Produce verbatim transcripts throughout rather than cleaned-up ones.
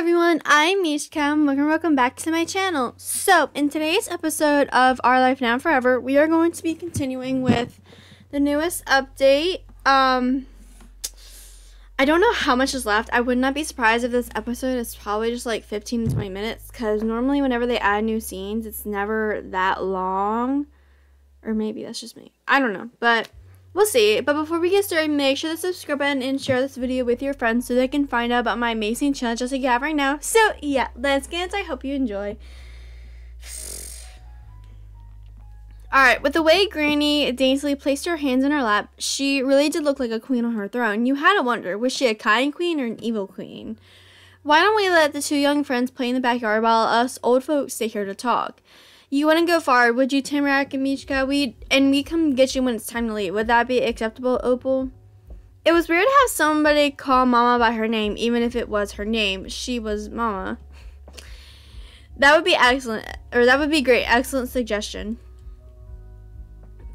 everyone, I'm Mishka, and welcome back to my channel. So, in today's episode of Our Life Now and Forever, we are going to be continuing with the newest update. Um, I don't know how much is left. I would not be surprised if this episode is probably just like fifteen to twenty minutes, because normally whenever they add new scenes, it's never that long. Or maybe that's just me. I don't know, but we'll see. But before we get started, make sure to subscribe button and share this video with your friends so they can find out about my amazing channel just like you have right now. So yeah, let's get into it. I hope you enjoy. Alright, with the way Granny daintily placed her hands in her lap, she really did look like a queen on her throne. You had to wonder, was she a kind queen or an evil queen? Why don't we let the two young friends play in the backyard while us old folks stay here to talk? You wouldn't go far, would you, Tamarack and Mishka? We and we come get you when it's time to leave. Would that be acceptable, Opal? It was weird to have somebody call Mama by her name, even if it was her name. She was Mama. That would be excellent, or that would be great. Excellent suggestion.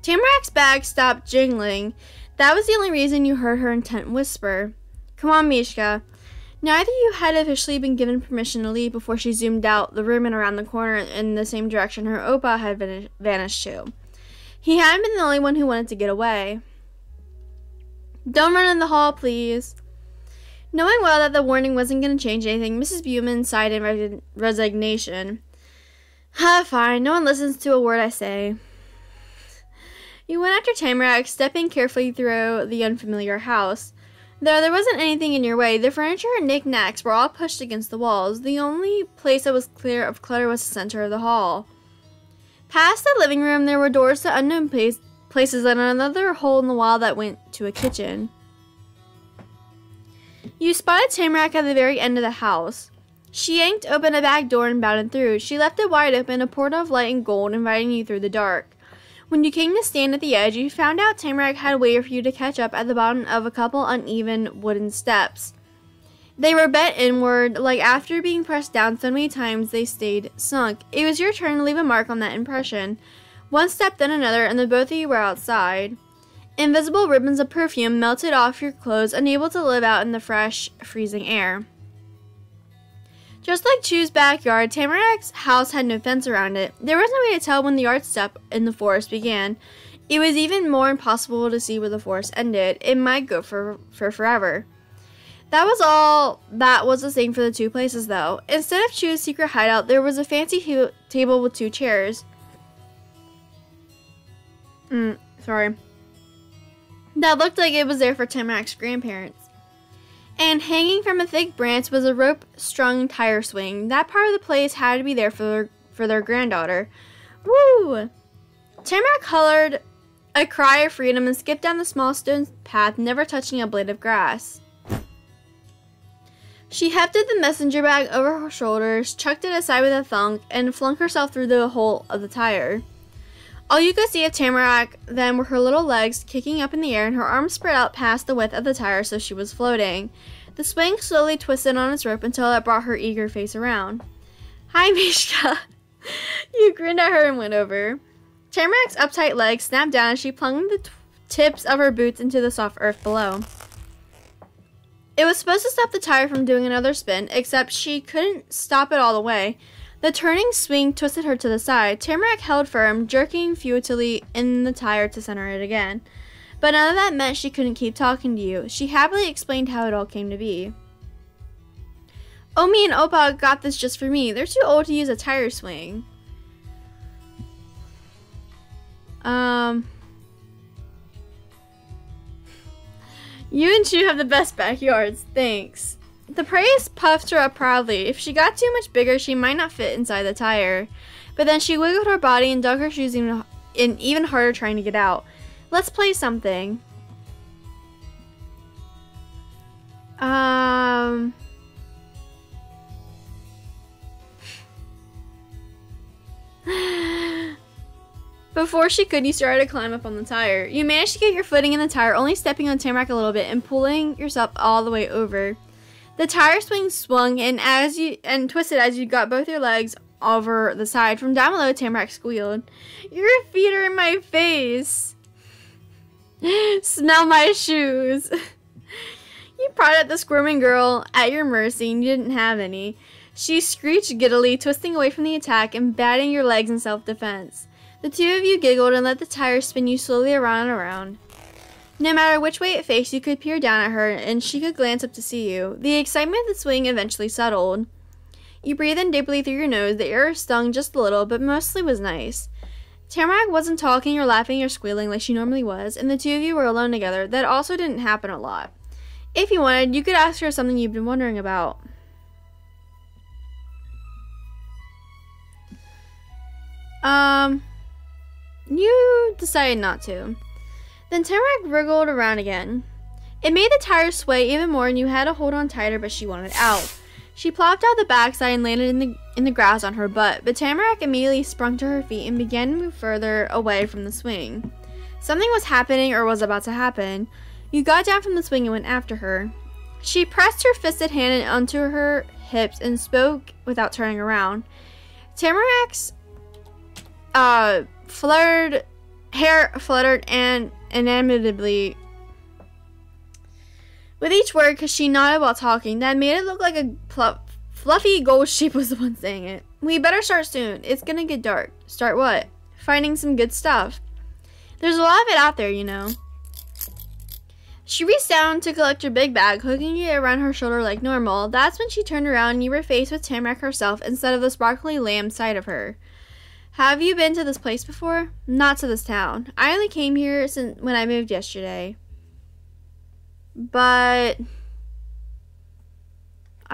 Tamarack's bag stopped jingling. That was the only reason you heard her intent whisper. Come on, Mishka. Neither you had officially been given permission to leave before she zoomed out the room and around the corner in the same direction her Opa had vanish vanished to. He hadn't been the only one who wanted to get away. Don't run in the hall, please. Knowing well that the warning wasn't going to change anything, Missus Bueman sighed in re resignation. Ah, fine. No one listens to a word I say. You went after Tamarack, stepping carefully through the unfamiliar house. Though there wasn't anything in your way, the furniture and knickknacks were all pushed against the walls. The only place that was clear of clutter was the center of the hall. Past the living room, there were doors to unknown place places and another hole in the wall that went to a kitchen. You spotted Tamarack at the very end of the house. She yanked open a back door and bounded through. She left it wide open, a portal of light and gold inviting you through the dark. When you came to stand at the edge, you found out Tamarack had waited for you to catch up at the bottom of a couple uneven wooden steps. They were bent inward, like after being pressed down so many times they stayed sunk. It was your turn to leave a mark on that impression. One step, then another, and the both of you were outside. Invisible ribbons of perfume melted off your clothes, unable to live out in the fresh, freezing air. Just like Chu's backyard, Tamarack's house had no fence around it. There was no way to tell when the yard step in the forest began. It was even more impossible to see where the forest ended. It might go for, for forever. That was all that was the same for the two places, though. Instead of Chu's secret hideout, there was a fancy table with two chairs. Mm, sorry. That looked like it was there for Tamarack's grandparents. And hanging from a thick branch was a rope-strung tire swing. That part of the place had to be there for their, for their granddaughter. Woo! Tamarack hollered a cry of freedom and skipped down the small stone path, never touching a blade of grass. She hefted the messenger bag over her shoulders, chucked it aside with a thunk, and flung herself through the hole of the tire. All you could see of Tamarack then were her little legs kicking up in the air and her arms spread out past the width of the tire so she was floating. The swing slowly twisted on its rope until it brought her eager face around. Hi, Mishka. You grinned at her and went over. Tamarack's uptight legs snapped down as she plunged the t tips of her boots into the soft earth below. It was supposed to stop the tire from doing another spin, except she couldn't stop it all the way. The turning swing twisted her to the side. Tamarack held firm, jerking futilely in the tire to center it again. But none of that meant she couldn't keep talking to you. She happily explained how it all came to be. Omi and Opa got this just for me. They're too old to use a tire swing. Um, You and Chu have the best backyards. Thanks. The praise puffed her up proudly. If she got too much bigger, she might not fit inside the tire. But then she wiggled her body and dug her shoes in even harder, trying to get out. Let's play something. Um... Before she could, you started to climb up on the tire. You managed to get your footing in the tire, only stepping on Tamarack a little bit and pulling yourself all the way over. The tire swing swung and as you and twisted as you got both your legs over the side. From down below, Tamarack squealed, "Your feet are in my face. Smell my shoes." You pried at the squirming girl at your mercy and you didn't have any. She screeched giddily, twisting away from the attack and batting your legs in self-defense. The two of you giggled and let the tire spin you slowly around and around. No matter which way it faced, you could peer down at her and she could glance up to see you. The excitement of the swing eventually settled. You breathed in deeply through your nose. The air stung just a little, but mostly was nice. Tamarack wasn't talking or laughing or squealing like she normally was, and the two of you were alone together. That also didn't happen a lot. If you wanted, you could ask her something you've been wondering about. Um, you decided not to. Then Tamarack wriggled around again. It made the tires sway even more and you had to hold on tighter, but she wanted out. She plopped out the backside and landed in the in the grass on her butt, but Tamarack immediately sprung to her feet and began to move further away from the swing. Something was happening or was about to happen. You got down from the swing and went after her. She pressed her fisted hand onto her hips and spoke without turning around. Tamarack's Uh, fluttered, hair fluttered and inimitably with each word because she nodded while talking. That made it look like a pl fluffy gold sheep was the one saying it. We better start soon. It's gonna get dark. Start what? Finding some good stuff. There's a lot of it out there, you know. She reached down to collect your big bag, hooking it around her shoulder like normal. That's when she turned around and you were faced with Tamarack herself instead of the sparkly lamb side of her. Have you been to this place before? Not to this town. I only came here since when I moved yesterday. But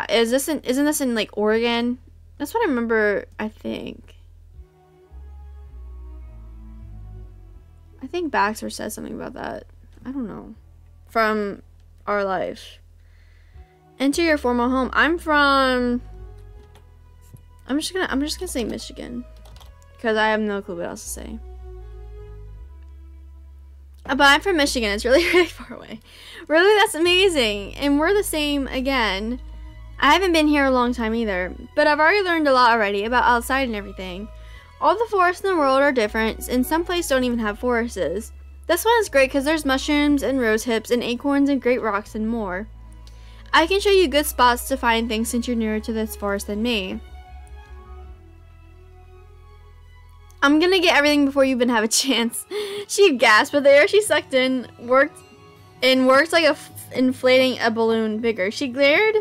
is this in, isn't this in like Oregon? That's what I remember, I think. I think Baxter said something about that. I don't know. From Our Life. Enter your formal home. I'm from I'm just gonna I'm just gonna say Michigan. Because I have no clue what else to say. But I'm from Michigan. It's really, really far away. Really, that's amazing. And we're the same again. I haven't been here a long time either. But I've already learned a lot already about outside and everything. All the forests in the world are different. And some places don't even have forests. This one is great because there's mushrooms and rose hips and acorns and great rocks and more. I can show you good spots to find things since you're nearer to this forest than me. I'm gonna get everything before you even have a chance. She gasped, but the air she sucked in worked and worked like a f inflating a balloon bigger. She glared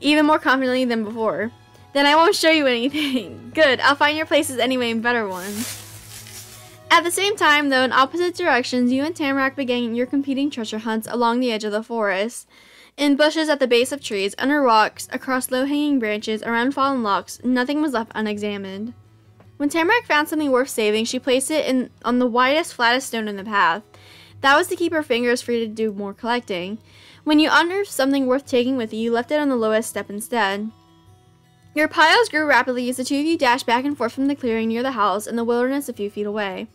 even more confidently than before. Then I won't show you anything. Good, I'll find your places anyway and better ones. At the same time, though, in opposite directions, you and Tamarack began your competing treasure hunts along the edge of the forest. In bushes at the base of trees, under rocks, across low-hanging branches, around fallen logs, nothing was left unexamined. When Tamarack found something worth saving, she placed it in, on the widest, flattest stone in the path. That was to keep her fingers free to do more collecting. When you unearthed something worth taking with you, you left it on the lowest step instead. Your piles grew rapidly as the two of you dashed back and forth from the clearing near the house and the wilderness a few feet away.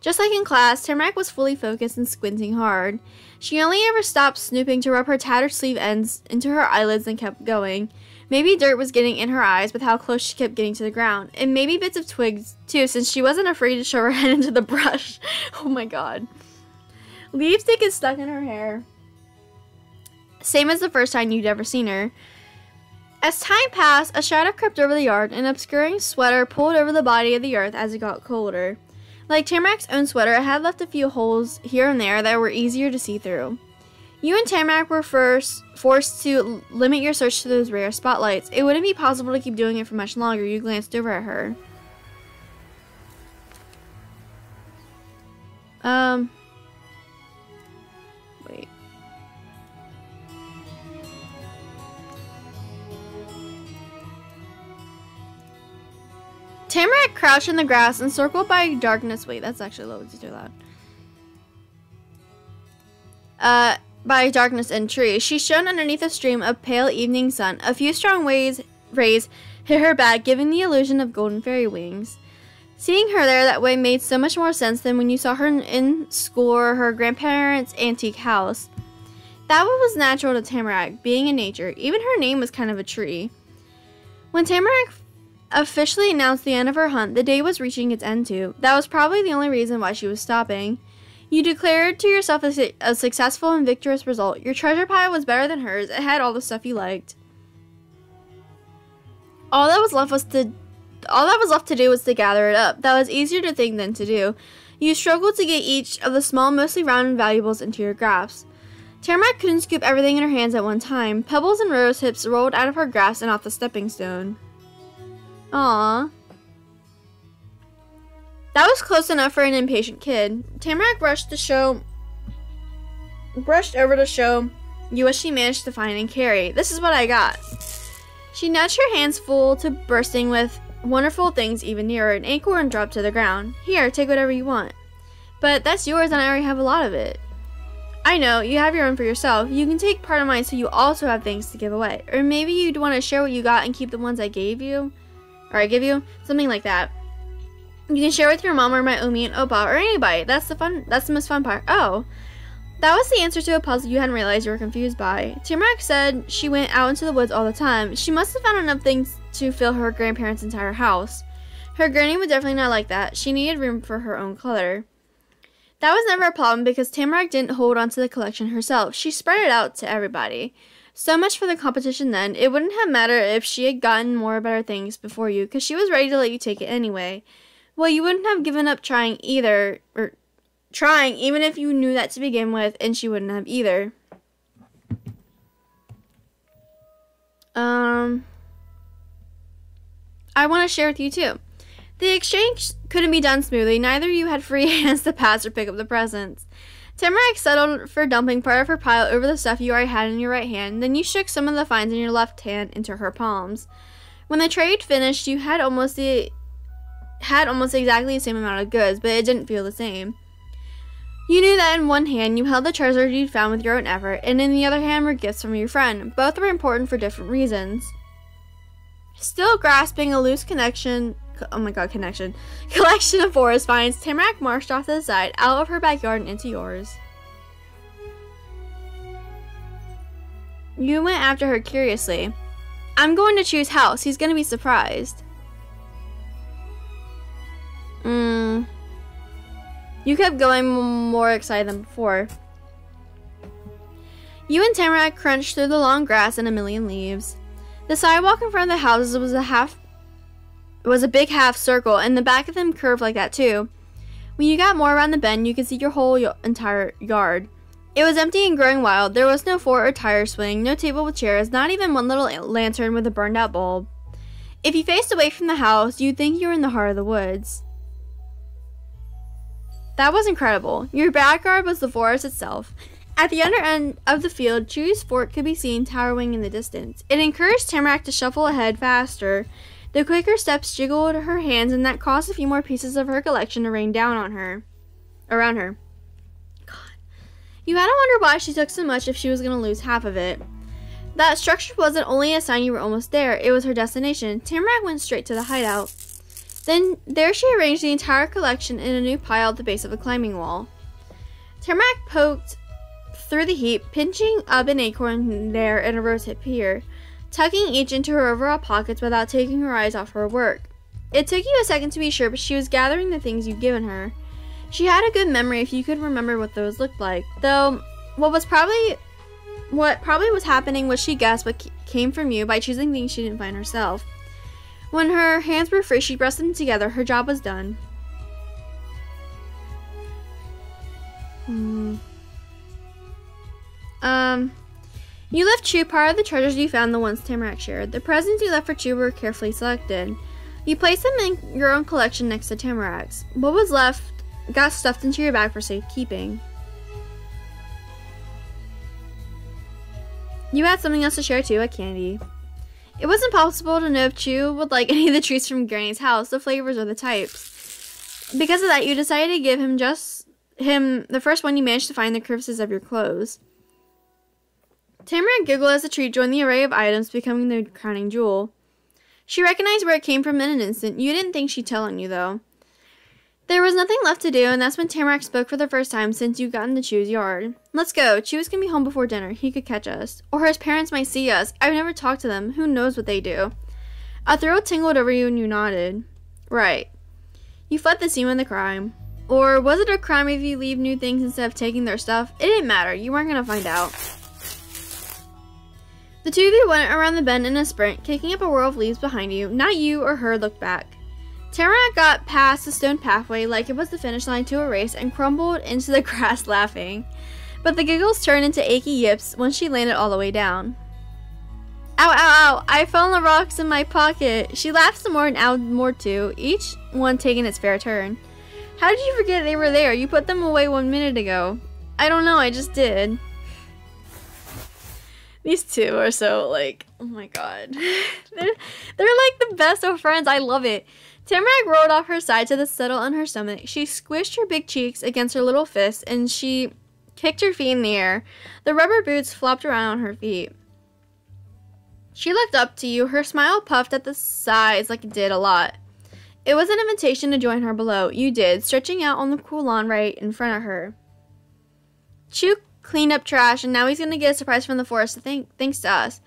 Just like in class, Tamarack was fully focused and squinting hard. She only ever stopped snooping to rub her tattered sleeve ends into her eyelids and kept going. Maybe dirt was getting in her eyes with how close she kept getting to the ground. And maybe bits of twigs, too, since she wasn't afraid to shove her head into the brush. Oh my god. Leaves did get stuck in her hair. Same as the first time you'd ever seen her. As time passed, a shadow crept over the yard, an obscuring sweater pulled over the body of the earth as it got colder. Like Tamarack's own sweater, it had left a few holes here and there that were easier to see through. You and Tamarack were first forced to limit your search to those rare spotlights. It wouldn't be possible to keep doing it for much longer. You glanced over at her. Um. Wait. Tamarack crouched in the grass, encircled by darkness. Wait, that's actually a little bit too loud. Uh. By darkness and trees, she shone underneath a stream of pale evening sun. A few strong waves, rays hit her back, giving the illusion of golden fairy wings. Seeing her there that way made so much more sense than when you saw her in school or her grandparents' antique house. That one was natural to Tamarack, being in nature. Even her name was kind of a tree. When Tamarack officially announced the end of her hunt, the day was reaching its end too. That was probably the only reason why she was stopping. You declared to yourself a, su a successful and victorious result. Your treasure pile was better than hers. It had all the stuff you liked. All that was left was to all that was left to do was to gather it up. That was easier to think than to do. You struggled to get each of the small, mostly round valuables into your grasp. Tamarack couldn't scoop everything in her hands at one time. Pebbles and rose hips rolled out of her grasp and off the stepping stone. Aww. That was close enough for an impatient kid. Tamarack brushed to show brushed over to show you what she managed to find and carry. This is what I got. She nudged her hands full to bursting with wonderful things even nearer. An acorn dropped to the ground. Here, take whatever you want. But that's yours and I already have a lot of it. I know, you have your own for yourself. You can take part of mine so you also have things to give away. Or maybe you'd want to share what you got and keep the ones I gave you. Or I give you. Something like that. You can share with your mom or my Omi and Opa or anybody. That's the fun. That's the most fun part. Oh. That was the answer to a puzzle you hadn't realized you were confused by. Tamarack said she went out into the woods all the time. She must have found enough things to fill her grandparents' entire house. Her granny would definitely not like that. She needed room for her own clutter. That was never a problem because Tamarack didn't hold onto the collection herself. She spread it out to everybody. So much for the competition then. It wouldn't have mattered if she had gotten more better things before you because she was ready to let you take it anyway. Well, you wouldn't have given up trying either, or trying even if you knew that to begin with, and she wouldn't have either. Um, I want to share with you too. The exchange couldn't be done smoothly. Neither of you had free hands to pass or pick up the presents. Tamarack settled for dumping part of her pile over the stuff you already had in your right hand. Then you shook some of the finds in your left hand into her palms. When the trade finished, you had almost the had almost exactly the same amount of goods, but it didn't feel the same. You knew that in one hand you held the treasure you'd found with your own effort, and in the other hand were gifts from your friend. Both were important for different reasons. Still grasping a loose connection, oh my god, connection, collection of forest finds, Tamarack marched off to the side, out of her backyard and into yours. You went after her curiously. I'm going to choose house. He's going to be surprised. Mmm. You kept going, more excited than before. You and Tamarack crunched through the long grass and a million leaves. The sidewalk in front of the houses was a half was a big half circle, and the back of them curved like that too. When you got more around the bend, you could see your whole y entire yard. It was empty and growing wild. There was no fort or tire swing, no table with chairs, not even one little lantern with a burned out bulb. If you faced away from the house, you'd think you were in the heart of the woods. That was incredible. Your backyard was the forest itself. At the other end of the field, Chu's fort could be seen towering in the distance. It encouraged Tamarack to shuffle ahead faster. The quicker steps jiggled her hands, and that caused a few more pieces of her collection to rain down on her. Around her. God. You had to wonder why she took so much if she was going to lose half of it. That structure wasn't only a sign you were almost there, it was her destination. Tamarack went straight to the hideout. Then there she arranged the entire collection in a new pile at the base of a climbing wall. Tamarack poked through the heap, pinching up an acorn there and a rose hip here, tucking each into her overall pockets without taking her eyes off her work. It took you a second to be sure, but she was gathering the things you'd given her. She had a good memory if you could remember what those looked like, though what was probably what probably was happening was she guessed what came from you by choosing things she didn't find herself. When her hands were free, she pressed them together. Her job was done. Hmm. Um, you left Chu part of the treasures you found, the ones Tamarack shared. The presents you left for Chu were carefully selected. You placed them in your own collection next to Tamarack's. What was left got stuffed into your bag for safekeeping. You had something else to share too, a candy. It was impossible to know if Chu would like any of the treats from Granny's house, the flavors or the types. Because of that, you decided to give him just him the first one you managed to find the crevices of your clothes. Tamarack giggled as the treat joined the array of items, becoming the crowning jewel. She recognized where it came from in an instant. You didn't think she'd tell on you, though. There was nothing left to do, and that's when Tamarack spoke for the first time since you'd gotten to Chu's yard. Let's go. Chu's gonna be home before dinner. He could catch us. Or his parents might see us. I've never talked to them. Who knows what they do? A thrill tingled over you and you nodded. Right. You fled the scene of the crime. Or was it a crime if you leave new things instead of taking their stuff? It didn't matter. You weren't going to find out. The two of you went around the bend in a sprint, kicking up a whirl of leaves behind you. Not you or her looked back. Tamarack got past the stone pathway like it was the finish line to a race and crumbled into the grass laughing. But the giggles turned into achy yips when she landed all the way down. Ow, ow, ow, I fell on the rocks in my pocket. She laughed some more and owed more too, each one taking its fair turn. How did you forget they were there? You put them away one minute ago. I don't know, I just did. These two are so, like, oh my god. they're, they're like the best of friends, I love it. Tamarack rolled off her side to the settle on her stomach. She squished her big cheeks against her little fists and she kicked her feet in the air. The rubber boots flopped around on her feet. She looked up to you, her smile puffed at the sides like it did a lot. It was an invitation to join her below. You did, stretching out on the cool lawn right in front of her. Chu cleaned up trash, and now he's going to get a surprise from the forest to thank, thanks to us.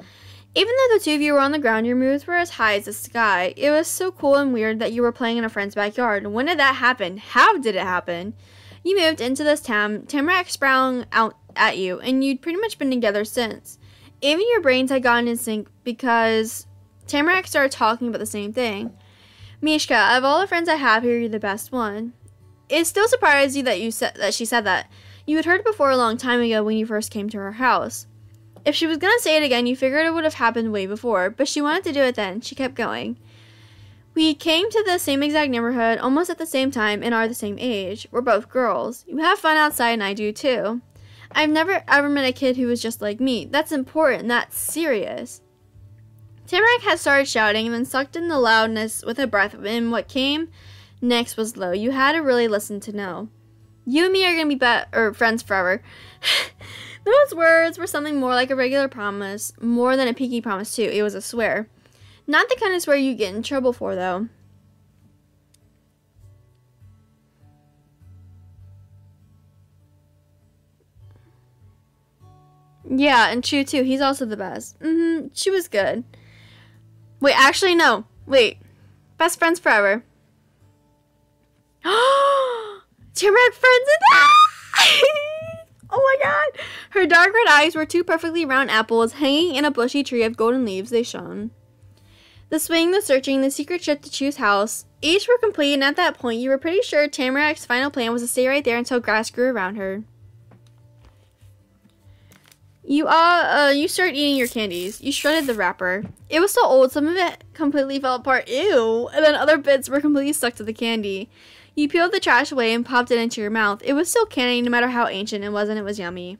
Even though the two of you were on the ground, your moves were as high as the sky. It was so cool and weird that you were playing in a friend's backyard. When did that happen? How did it happen? You moved into this town. Tamarack sprang out at you, and you'd pretty much been together since. Even your brains had gotten in sync because Tamarack started talking about the same thing. Mishka, of all the friends I have here, you're the best one. It still surprised you that you said that she said that. You had heard it before a long time ago when you first came to her house. If she was going to say it again, you figured it would have happened way before, but she wanted to do it then. She kept going. We came to the same exact neighborhood almost at the same time and are the same age. We're both girls. You have fun outside and I do too. I've never ever met a kid who was just like me. That's important. That's serious. Tamarack had started shouting and then sucked in the loudness with a breath, and what came next was low. You had to really listen to know. You and me are going to be be- or friends forever. Those words were something more like a regular promise, more than a pinky promise, too. It was a swear. Not the kind of swear you get in trouble for, though. Yeah, and Chu, too. He's also the best. Mm-hmm. Chu was good. Wait, actually, no. Wait. Best friends forever. Oh! Tamarack friends in that! Oh my god! Her dark red eyes were two perfectly round apples hanging in a bushy tree of golden leaves. They shone. The swing, the searching, the secret trip to Chu's house, each were complete, and at that point you were pretty sure Tamarack's final plan was to stay right there until grass grew around her. You all, uh, you started eating your candies. You shredded the wrapper. It was so old, some of it completely fell apart. Ew! And then other bits were completely stuck to the candy. You peeled the trash away and popped it into your mouth. It was still candy, no matter how ancient it was, and it was yummy.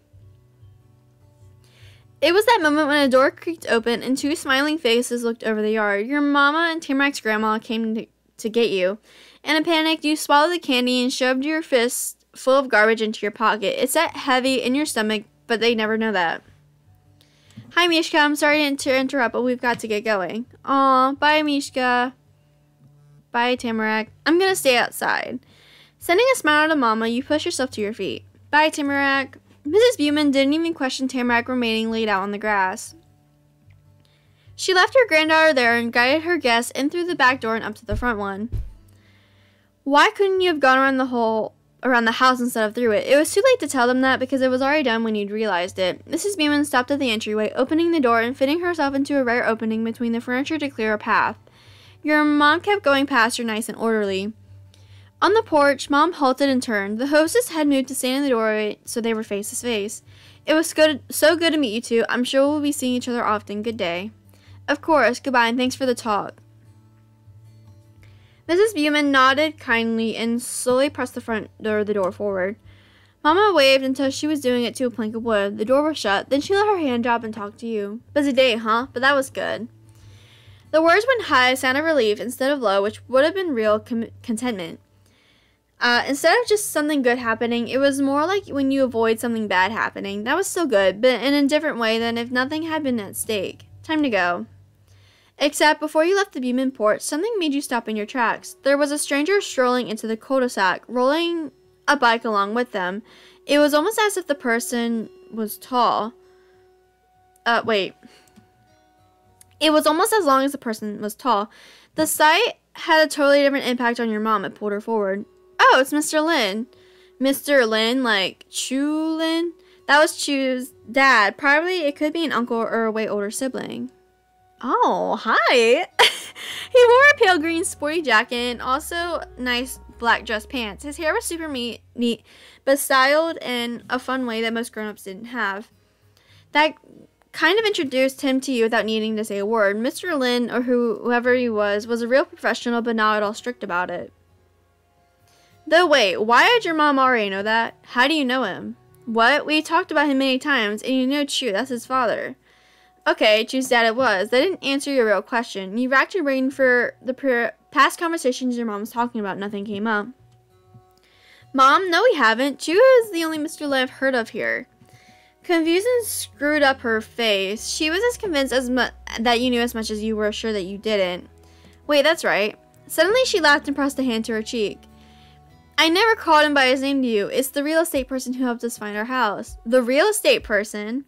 It was that moment when a door creaked open and two smiling faces looked over the yard. Your mama and Tamarack's grandma came to, to get you. In a panic, you swallowed the candy and shoved your fist full of garbage into your pocket. It sat heavy in your stomach, but they never know that. Hi, Mishka. I'm sorry to interrupt, but we've got to get going. Aw, bye, Mishka. Bye, Tamarack. I'm going to stay outside. Sending a smile to Mama, you push yourself to your feet. Bye, Tamarack. Missus Bueman didn't even question Tamarack remaining laid out on the grass. She left her granddaughter there and guided her guests in through the back door and up to the front one. Why couldn't you have gone around the whole around the house instead of through it? It was too late to tell them that because it was already done when you'd realized it. Missus Bueman stopped at the entryway, opening the door and fitting herself into a rare opening between the furniture to clear a path. Your mom kept going past her nice and orderly. On the porch, Mom halted and turned. The hostess had moved to stand in the doorway, so they were face to face. It was good, so good to meet you two. I'm sure we'll be seeing each other often. Good day. Of course. Goodbye, and thanks for the talk. Missus Bueman nodded kindly and slowly pressed the front door of the door forward. Mama waved until she was doing it to a plank of wood. The door was shut. Then she let her hand drop and talked to you. Busy day, huh? But that was good. The words went high, a sound of relief, instead of low, which would have been real com contentment. Uh, instead of just something good happening, it was more like when you avoid something bad happening. That was still good, but in a different way than if nothing had been at stake. Time to go. Except, before you left the Bueman porch, something made you stop in your tracks. There was a stranger strolling into the cul-de-sac, rolling a bike along with them. It was almost as if the person was tall. Uh, wait... It was almost as long as the person was tall. The sight had a totally different impact on your mom. It pulled her forward. Oh, it's Mister Lin. Mister Lin, like Chu Lin? That was Chu's dad. Probably it could be an uncle or a way older sibling. Oh, hi. He wore a pale green sporty jacket and also nice black dress pants. His hair was super me neat, but styled in a fun way that most grown-ups didn't have. That kind of introduced him to you without needing to say a word. Mister Lin, or who, whoever he was, was a real professional, but not at all strict about it. Though wait, why did your mom already know that? How do you know him? What? We talked about him many times, and you know Chu, that's his father. Okay, Chu's dad it was. That didn't answer your real question. You racked your brain for the past conversations your mom was talking about. Nothing came up. Mom, no we haven't. Chu is the only Mister Lin I've heard of here. Confusion screwed up her face. She was as convinced as mu that you knew as much as you were sure that you didn't. Wait, that's right. Suddenly she laughed and pressed a hand to her cheek. I never called him by his name to you. It's the real estate person who helped us find our house. The real estate person?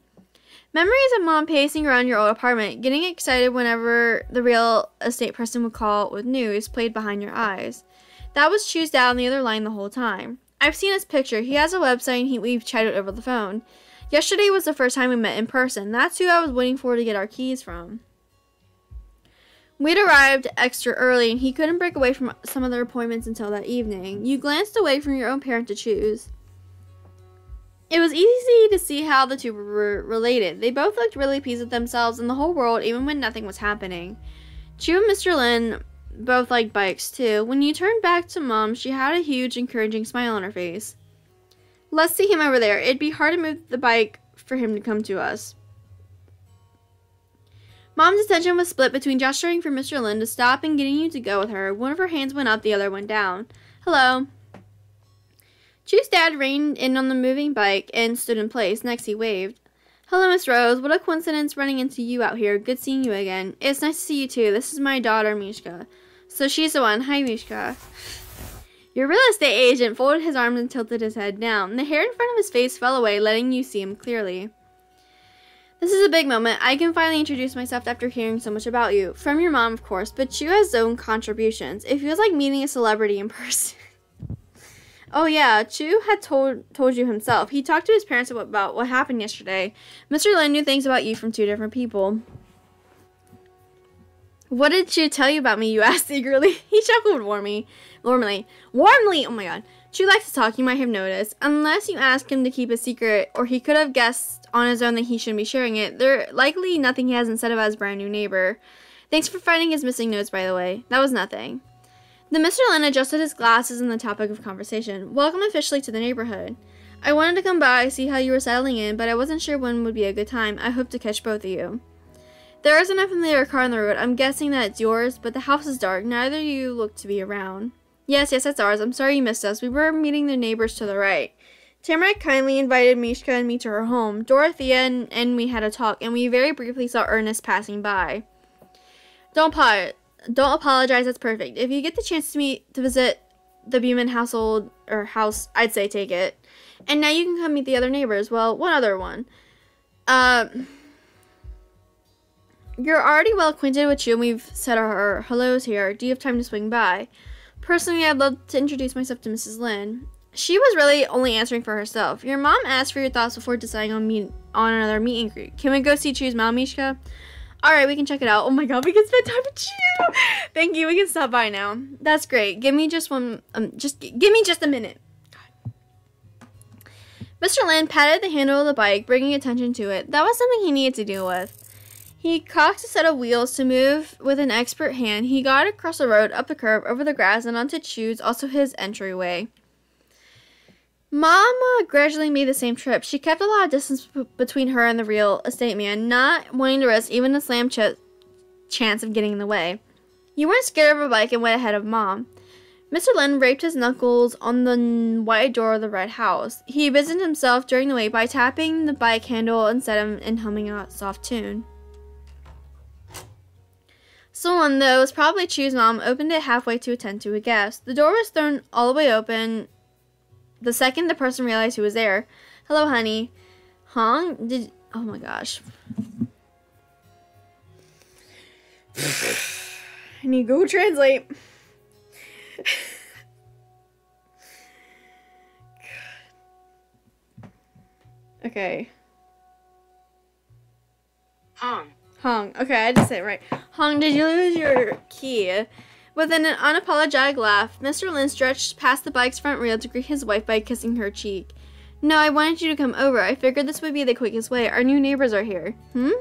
Memories of Mom pacing around your old apartment, getting excited whenever the real estate person would call with news, played behind your eyes. That was Chu's dad on the other line the whole time. I've seen his picture. He has a website and he, we've chatted over the phone. Yesterday was the first time we met in person. That's who I was waiting for to get our keys from. We'd arrived extra early, and he couldn't break away from some other appointments until that evening. You glanced away from your own parent to choose. It was easy to see how the two were related. They both looked really pleased with themselves and the whole world, even when nothing was happening. Chu and Mister Lin both liked bikes, too. When you turned back to Mom, she had a huge, encouraging smile on her face. Let's see him over there. It'd be hard to move the bike for him to come to us. Mom's attention was split between gesturing for Mister Lin to stop and getting you to go with her. One of her hands went up, the other went down. Hello. Chu's dad reined in on the moving bike and stood in place. Next he waved. Hello, Miss Rose. What a coincidence running into you out here. Good seeing you again. It's nice to see you too. This is my daughter, Mishka. So she's the one. Hi, Mishka. Your real estate agent folded his arms and tilted his head down. The hair in front of his face fell away, letting you see him clearly. This is a big moment. I can finally introduce myself after hearing so much about you. From your mom, of course, but Chu has his own contributions. It feels like meeting a celebrity in person. Oh yeah, Chu had told told you himself. He talked to his parents about what happened yesterday. Mister Lin knew things about you from two different people. What did Chu tell you about me, you asked eagerly. He chuckled warmly. Warmly. Warmly! Oh my god. Chu likes to talk, you might have noticed. Unless you ask him to keep a secret, or he could have guessed on his own that he shouldn't be sharing it. There's likely nothing he hasn't said about his brand new neighbor. Thanks for finding his missing notes, by the way. That was nothing. The Mister Lin adjusted his glasses on the topic of conversation. Welcome officially to the neighborhood. I wanted to come by, see how you were settling in, but I wasn't sure when would be a good time. I hope to catch both of you. There isn't a familiar car on the road. I'm guessing that it's yours, but the house is dark. Neither of you look to be around. Yes, yes, that's ours. I'm sorry you missed us. We were meeting the neighbors to the right. Tamarack kindly invited Mishka and me to her home. Dorothea and, and we had a talk, and we very briefly saw Ernest passing by. Don't pot, don't apologize. That's perfect. If you get the chance to meet to visit the Bueman household or house, I'd say take it. And now you can come meet the other neighbors. Well, one other one. Um, you're already well acquainted with you, and we've said our, our hellos here. Do you have time to swing by? Personally, I'd love to introduce myself to Missus Lin. She was really only answering for herself. Your mom asked for your thoughts before deciding on meet on another meet and greet. Can we go see Chu's mom, Mishka? Alright, we can check it out. Oh my god, we can spend time with Chu! Thank you, we can stop by now. That's great. Give me just one, um, just, give me just a minute. God. Mister Lin patted the handle of the bike, bringing attention to it. That was something he needed to deal with. He cocked a set of wheels to move with an expert hand. He got across the road, up the curve, over the grass, and onto Chu's, also his entryway. Mama gradually made the same trip. She kept a lot of distance between her and the real estate man, not wanting to risk even a slam ch chance of getting in the way. You weren't scared of a bike and went ahead of Mom. Mister Lin raped his knuckles on the wide door of the red house. He busied himself during the wait by tapping the bike handle instead of and humming a soft tune. Someone, though, was probably Chu's mom, opened it halfway to attend to a guest. The door was thrown all the way open the second the person realized who was there. Hello, honey. Hong? Did... Oh, my gosh. I need Google Translate. Okay. Hong. Hong. Okay, I just said it right. Hong, did you lose your key? With an unapologetic laugh, Mister Lin stretched past the bike's front wheel to greet his wife by kissing her cheek. No, I wanted you to come over. I figured this would be the quickest way. Our new neighbors are here. Hmm?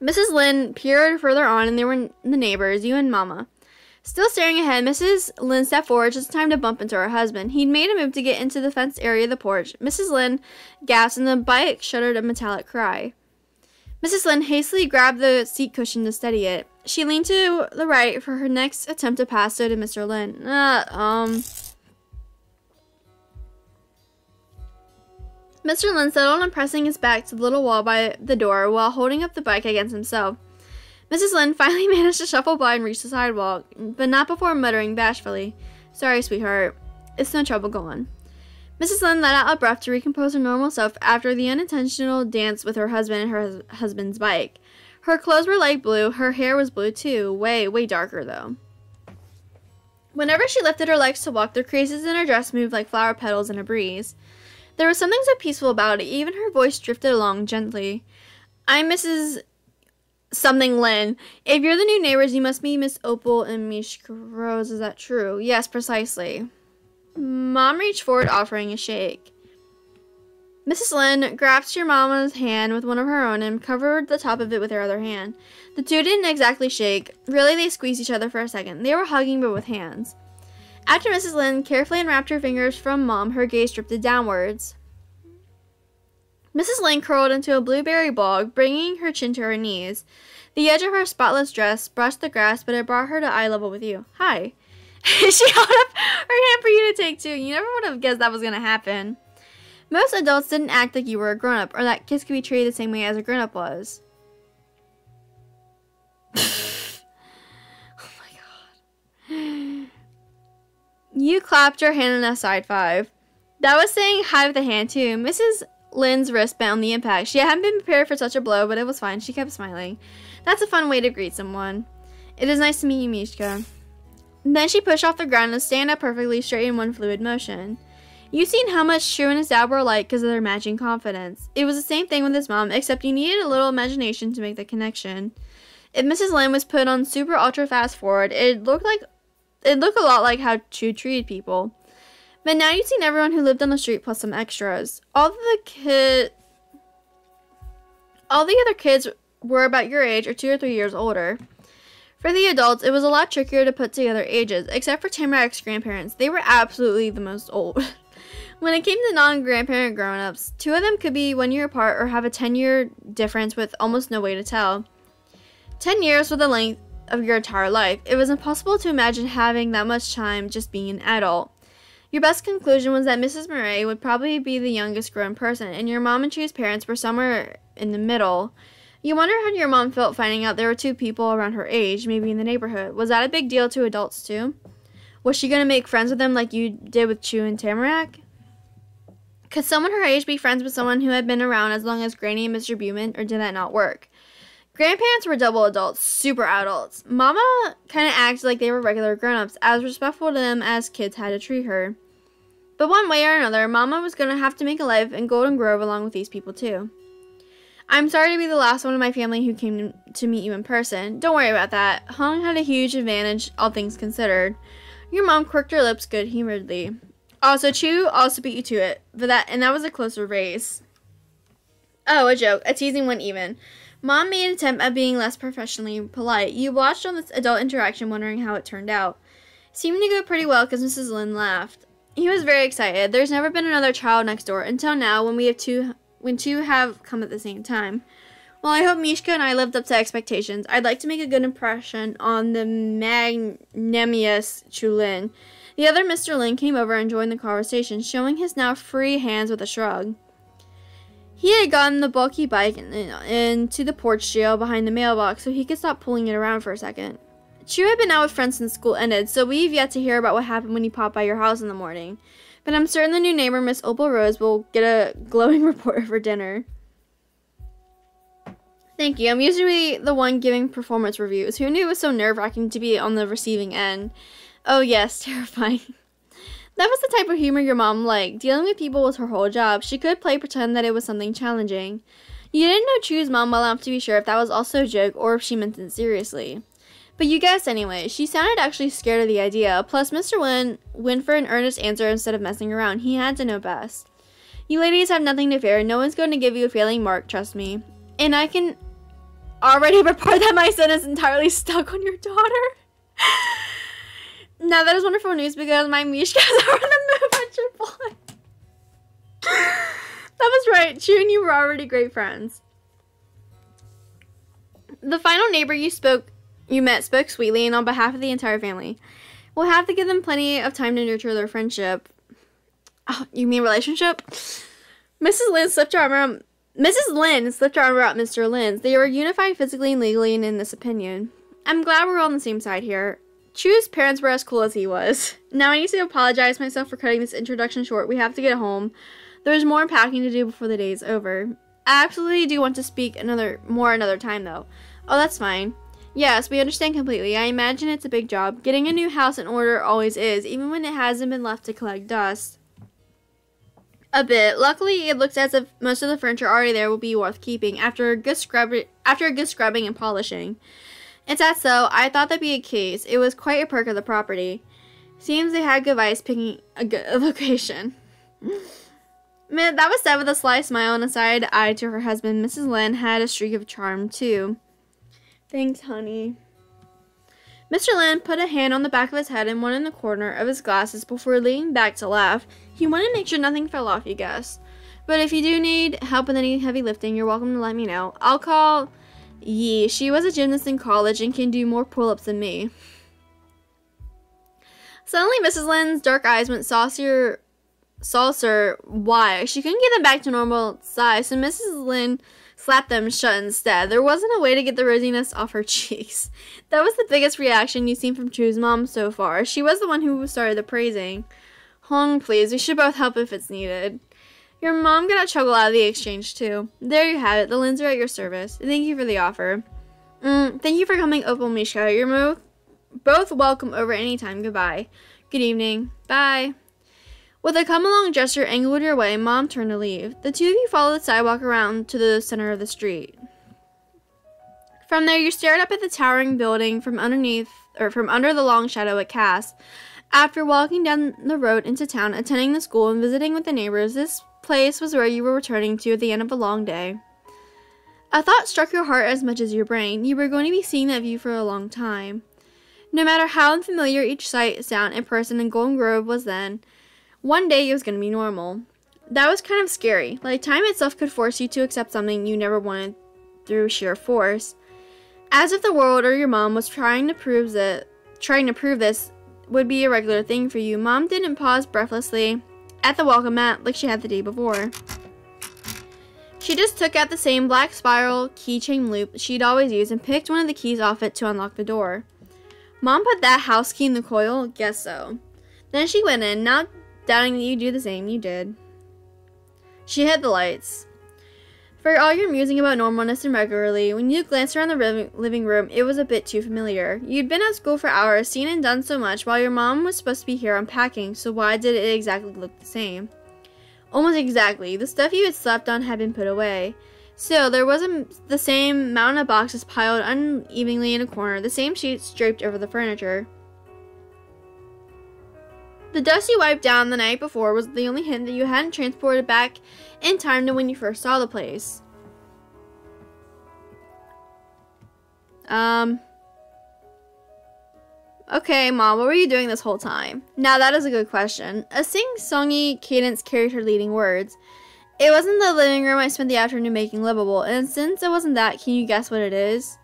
Missus Lin peered further on, and there were the neighbors, you and Mama. Still staring ahead, Missus Lin stepped forward just in time to bump into her husband. He'd made a move to get into the fenced area of the porch. Missus Lin gasped, and the bike shuddered a metallic cry. Missus Lin hastily grabbed the seat cushion to steady it. She leaned to the right for her next attempt to pass, so did Mister Lin. Uh, um... Mister Lin settled on pressing his back to the little wall by the door while holding up the bike against himself. Missus Lin finally managed to shuffle by and reach the sidewalk, but not before muttering bashfully, "Sorry, sweetheart. It's no trouble. Go on." Missus Lin let out a breath to recompose her normal self after the unintentional dance with her husband and her hus husband's bike. Her clothes were light blue. Her hair was blue, too. Way, way darker, though. Whenever she lifted her legs to walk, the creases in her dress moved like flower petals in a breeze. There was something so peaceful about it, even her voice drifted along gently. "I'm Missus Something Lin. If you're the new neighbors, you must be Miss Opal and Mishka Rose, is that true?" "Yes, precisely." Mom reached forward, offering a shake. Missus Lin grasped your mama's hand with one of her own and covered the top of it with her other hand. The two didn't exactly shake. Really, they squeezed each other for a second. They were hugging, but with hands. After Missus Lin carefully unwrapped her fingers from Mom, her gaze drifted downwards. Missus Lin curled into a blueberry ball, bringing her chin to her knees. The edge of her spotless dress brushed the grass, but it brought her to eye level with you. "Hi." She held up her hand for you to take, too. You never would have guessed that was going to happen. Most adults didn't act like you were a grown-up, or that kids could be treated the same way as a grown-up was. You clapped your hand in a side five. That was saying hi with a hand, too. Missus Lin's wrist bent on the impact. She hadn't been prepared for such a blow, but it was fine. She kept smiling. That's a fun way to greet someone. "It is nice to meet you, Mishka." Then she pushed off the ground and stand up perfectly straight in one fluid motion. You've seen how much Chu and his dad were alike because of their matching confidence. It was the same thing with his mom, except you needed a little imagination to make the connection. If Missus Lin was put on super ultra fast forward, it looked like It looked a lot like how Chu treated people. But now you'd seen everyone who lived on the street plus some extras. All the kid, all the other kids were about your age or two or three years older. For the adults, it was a lot trickier to put together ages, except for Tamarack's grandparents. They were absolutely the most old. When it came to non-grandparent grown-ups, two of them could be one year apart or have a ten-year difference with almost no way to tell. Ten years was the length of your entire life. It was impossible to imagine having that much time just being an adult. Your best conclusion was that Missus Murray would probably be the youngest grown person, and your mom and Chu's parents were somewhere in the middle. You wonder how your mom felt finding out there were two people around her age, maybe in the neighborhood. Was that a big deal to adults too? Was she going to make friends with them like you did with Chu and Tamarack? Could someone her age be friends with someone who had been around as long as Granny and Mister Bueman, or did that not work? Grandparents were double adults, super adults. Mama kind of acted like they were regular grown-ups, as respectful to them as kids had to treat her. But one way or another, Mama was going to have to make a life in Golden Grove along with these people, too. "I'm sorry to be the last one in my family who came to meet you in person." Don't worry about that. Hong had a huge advantage, all things considered. Your mom quirked her lips good-humoredly. Also, Chu also beat you to it, but that and that was a closer race. Oh, a joke. A teasing one even. Mom made an attempt at being less professionally polite. You watched on this adult interaction, wondering how it turned out. It seemed to go pretty well because Missus Lin laughed. He was very excited. There's never been another child next door until now, when we have two, when two have come at the same time. Well, I hope Mishka and I lived up to expectations. I'd like to make a good impression on the magnanimous Chu Lin. The other Mister Lin came over and joined the conversation, showing his now free hands with a shrug. He had gotten the bulky bike into the porch jail behind the mailbox so he could stop pulling it around for a second. Chu had been out with friends since school ended, so we've yet to hear about what happened when he popped by your house in the morning. But I'm certain the new neighbor, Miss Opal Rose, will get a glowing report for dinner. Thank you. I'm usually the one giving performance reviews. Who knew it was so nerve-wracking to be on the receiving end? Oh yes, terrifying. That was the type of humor your mom liked. Dealing with people was her whole job. She could play pretend that it was something challenging. You didn't know Chu's mom well enough to be sure if that was also a joke or if she meant it seriously. But you guessed anyway. She sounded actually scared of the idea. Plus, Mister Lin went for an earnest answer instead of messing around. He had to know best. You ladies have nothing to fear. No one's going to give you a failing mark, trust me. And I can already report that my son is entirely stuck on your daughter. Now that is wonderful news because my Mishka is over the move at your boy. That was right. Chu and you were already great friends. The final neighbor you spoke, you met spoke sweetly and on behalf of the entire family. We'll have to give them plenty of time to nurture their friendship. Oh, you mean relationship? Missus Lin slipped her arm around. Missus Lin slipped her arm around Mister Lin. They were unified physically and legally and in this opinion. I'm glad we're all on the same side here. Chu's parents were as cool as he was. Now I need to apologize myself for cutting this introduction short. We have to get home. There's more packing to do before the day's over. I absolutely do want to speak another more another time though. Oh, that's fine. Yes, we understand completely. I imagine it's a big job. Getting a new house in order always is, even when it hasn't been left to collect dust. A bit. Luckily, it looks as if most of the furniture already there will be worth keeping after a good scrub after a good scrubbing and polishing. It's as so, I thought that'd be a case. It was quite a perk of the property. Seems they had good advice picking a good location. Man, that was said with a sly smile and a side eye to her husband. Missus Lin had a streak of charm, too. Thanks, honey. Mister Lin put a hand on the back of his head and one in the corner of his glasses before leaning back to laugh. He wanted to make sure nothing fell off, you guess. But if you do need help with any heavy lifting, you're welcome to let me know. I'll call... Yee, she was a gymnast in college and can do more pull-ups than me. Suddenly, Missus Lin's dark eyes went saucier, saucer wide. She couldn't get them back to normal size, so Missus Lin slapped them shut instead. There wasn't a way to get the rosiness off her cheeks. That was the biggest reaction you've seen from Chu's mom so far. She was the one who started the praising. Hong, please. We should both help if it's needed. Your mom got a chuckle out of the exchange, too. There you have it. The Lins are at your service. Thank you for the offer. Mm, thank you for coming, Opal Mishka. You're both, both welcome over any time. Goodbye. Good evening. Bye. With a come-along gesture angled your way, Mom turned to leave. The two of you followed the sidewalk around to the center of the street. From there, you stared up at the towering building from underneath, or from under the long shadow it cast. After walking down the road into town, attending the school, and visiting with the neighbors, this place was where you were returning to at the end of a long day. A thought struck your heart as much as your brain. You were going to be seeing that view for a long time. No matter how unfamiliar each sight, sound, and person in Golden Grove was then, one day it was going to be normal. That was kind of scary, like time itself could force you to accept something you never wanted through sheer force. As if the world or your mom was trying to prove that trying to prove this would be a regular thing for you. Mom didn't pause breathlessly at the welcome mat like she had the day before. She just took out the same black spiral keychain loop she'd always used and picked one of the keys off it to unlock the door. Mom put that house key in the coil? Guess so. Then she went in, not doubting that you'd do the same. You did. She hid the lights. For all your musing about normalness and regularly, when you glanced around the living room, it was a bit too familiar. You'd been at school for hours, seen and done so much, while your mom was supposed to be here unpacking, so why did it exactly look the same? Almost exactly. The stuff you had slept on had been put away. Still, there wasn't the same mountain of boxes piled unevenly in a corner, the same sheets draped over the furniture. The dust you wiped down the night before was the only hint that you hadn't transported back in time to when you first saw the place. Um. Okay, Mom, what were you doing this whole time? Now that is a good question. A sing-songy cadence carried her leading words. It wasn't the living room I spent the afternoon making livable, and since it wasn't that, can you guess what it is?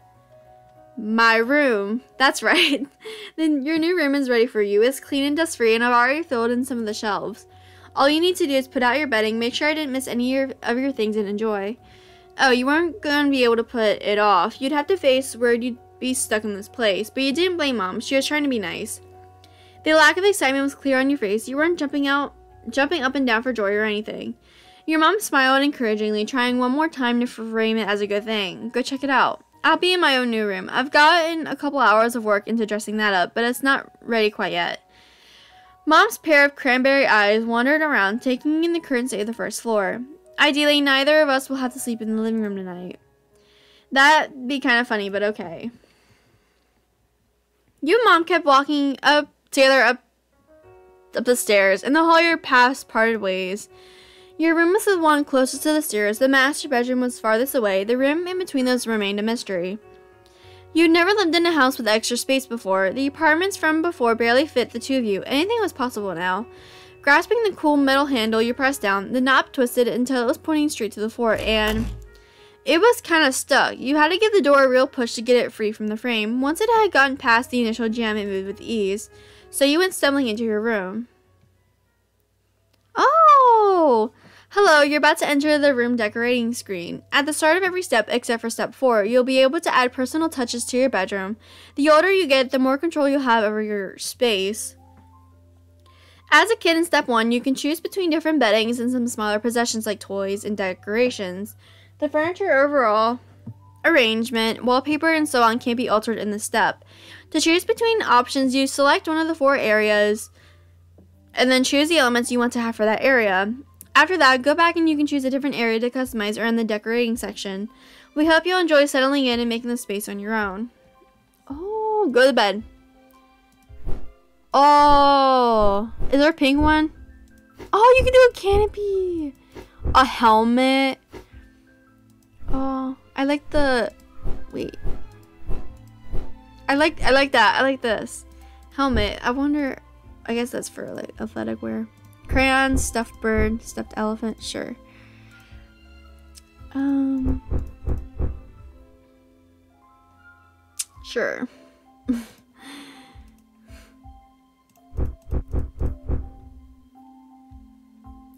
My room. That's right. Then your new room is ready for you. It's clean and dust free, and I've already filled in some of the shelves. All you need to do is put out your bedding, make sure I didn't miss any of your things, and enjoy. Oh, you weren't going to be able to put it off. You'd have to face where you'd be stuck in this place. But you didn't blame Mom. She was trying to be nice. The lack of excitement was clear on your face. You weren't jumping out, jumping up and down for joy or anything. Your mom smiled encouragingly, trying one more time to frame it as a good thing. Go check it out. I'll be in my own new room. I've gotten a couple hours of work into dressing that up, but it's not ready quite yet. Mom's pair of cranberry eyes wandered around, taking in the current state of the first floor. Ideally, neither of us will have to sleep in the living room tonight. That'd be kind of funny, but okay. You and Mom kept walking up together up, up the stairs. In the hall, your paths parted ways. Your room was the one closest to the stairs. The master bedroom was farthest away. The room in between those remained a mystery. You'd never lived in a house with extra space before. The apartments from before barely fit the two of you. Anything was possible now. Grasping the cool metal handle you pressed down, the knob twisted until it was pointing straight to the floor, and it was kind of stuck. You had to give the door a real push to get it free from the frame. Once it had gotten past the initial jam, it moved with ease, so you went stumbling into your room. Oh! Hello, you're about to enter the room decorating screen. At the start of every step, except for step four, you'll be able to add personal touches to your bedroom. The older you get, the more control you'll have over your space. As a kid in step one, you can choose between different beddings and some smaller possessions like toys and decorations. The furniture overall arrangement, wallpaper, and so on can be altered in this step. To choose between options, you select one of the four areas and then choose the elements you want to have for that area. After that, go back and you can choose a different area to customize or in the decorating section. We hope you'll enjoy settling in and making the space on your own. Oh, go to bed. Oh, is there a pink one? Oh, you can do a canopy. A helmet. Oh, I like the, wait. I like, I like that. I like this. Helmet. I wonder, I guess that's for like athletic wear. Crayons, stuffed bird, stuffed elephant, sure. Um, sure.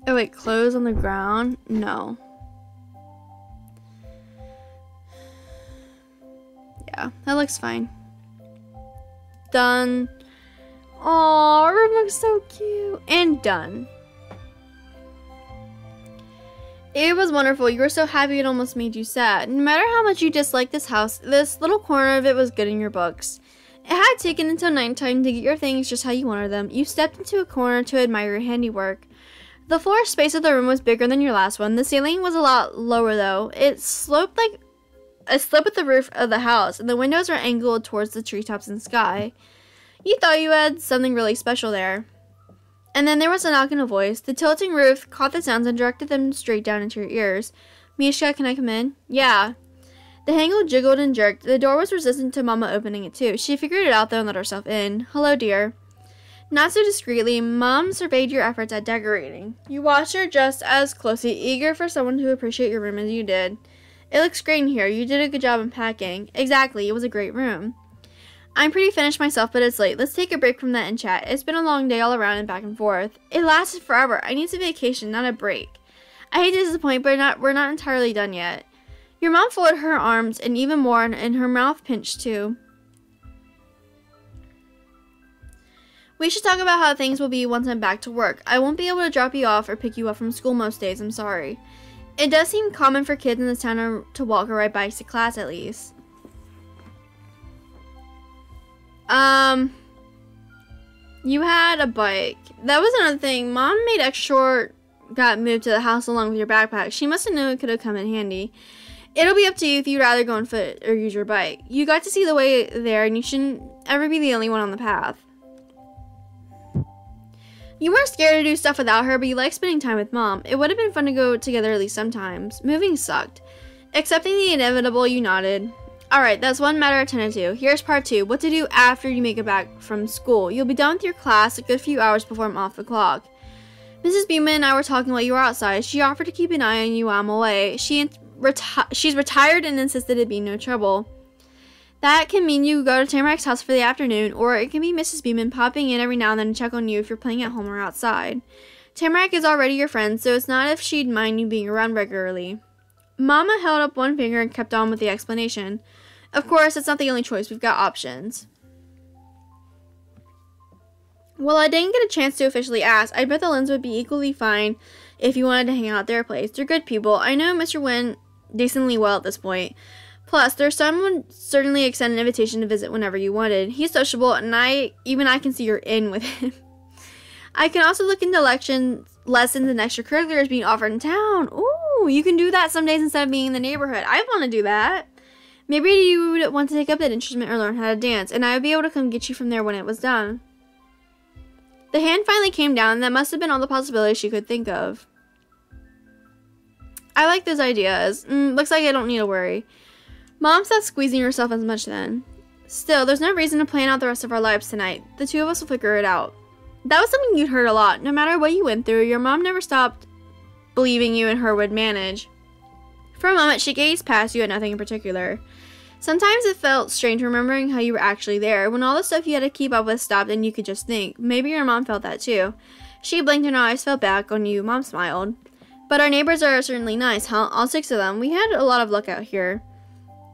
Oh wait, clothes on the ground? No. Yeah, that looks fine. Done. Aww, our room looks so cute. And done. It was wonderful. You were so happy it almost made you sad. No matter how much you disliked this house, this little corner of it was good in your books. It had taken until nighttime to get your things just how you wanted them. You stepped into a corner to admire your handiwork. The floor space of the room was bigger than your last one. The ceiling was a lot lower, though. It sloped like a slope at the roof of the house, and the windows were angled towards the treetops and sky. You thought you had something really special there. And then there was a knock and a voice. The tilting roof caught the sounds and directed them straight down into your ears. Mishka, can I come in? Yeah. The handle jiggled and jerked. The door was resistant to Mama opening it too. She figured it out though and let herself in. Hello, dear. Not so discreetly, Mom surveyed your efforts at decorating. You watched her just as closely, eager for someone to appreciate your room as you did. It looks great in here. You did a good job unpacking. Exactly. It was a great room. I'm pretty finished myself, but it's late. Let's take a break from that and chat. It's been a long day all around and back and forth. It lasted forever. I need a vacation, not a break. I hate to disappoint, but not, we're not entirely done yet. Your mom folded her arms and even more, and her mouth pinched too. We should talk about how things will be once I'm back to work. I won't be able to drop you off or pick you up from school most days. I'm sorry. It does seem common for kids in this town to walk or ride bikes to class at least. Um, you had a bike. That was another thing. Mom made extra got moved to the house along with your backpack. She must have known it could have come in handy. It'll be up to you if you'd rather go on foot or use your bike. You got to see the way there, and you shouldn't ever be the only one on the path. You weren't scared to do stuff without her, but you liked spending time with Mom. It would have been fun to go together at least sometimes. Moving sucked. Accepting the inevitable, you nodded. Alright, that's one matter attended to. Here's part two. What to do after you make it back from school. You'll be done with your class a good few hours before I'm off the clock. Missus Bueman and I were talking while you were outside. She offered to keep an eye on you while I'm away. She reti she's retired and insisted it be no trouble. That can mean you go to Tamarack's house for the afternoon, or it can be Missus Bueman popping in every now and then to check on you if you're playing at home or outside. Tamarack is already your friend, so it's not if she'd mind you being around regularly. Mama held up one finger and kept on with the explanation. Of course, it's not the only choice. We've got options. Well, I didn't get a chance to officially ask. I bet the Lins would be equally fine if you wanted to hang out at their place. They're good people. I know Mister Wynn decently well at this point. Plus, their son would certainly extend an invitation to visit whenever you wanted. He's sociable, and I even I can see you're in with him. I can also look into election lessons and extracurriculars being offered in town. Ooh, you can do that some days instead of being in the neighborhood. I want to do that. Maybe you would want to take up that instrument or learn how to dance, and I would be able to come get you from there when it was done. The hand finally came down, and that must have been all the possibilities she could think of. I like those ideas. Mm, looks like I don't need to worry. Mom stopped squeezing herself as much then. Still, there's no reason to plan out the rest of our lives tonight. The two of us will figure it out. That was something you'd heard a lot. No matter what you went through, your mom never stopped believing you and her would manage. For a moment, she gazed past you at nothing in particular. Sometimes it felt strange remembering how you were actually there, when all the stuff you had to keep up with stopped and you could just think. Maybe your mom felt that too. She blinked and her eyes fell back on you. Mom smiled. But our neighbors are certainly nice, huh? All six of them. We had a lot of luck out here.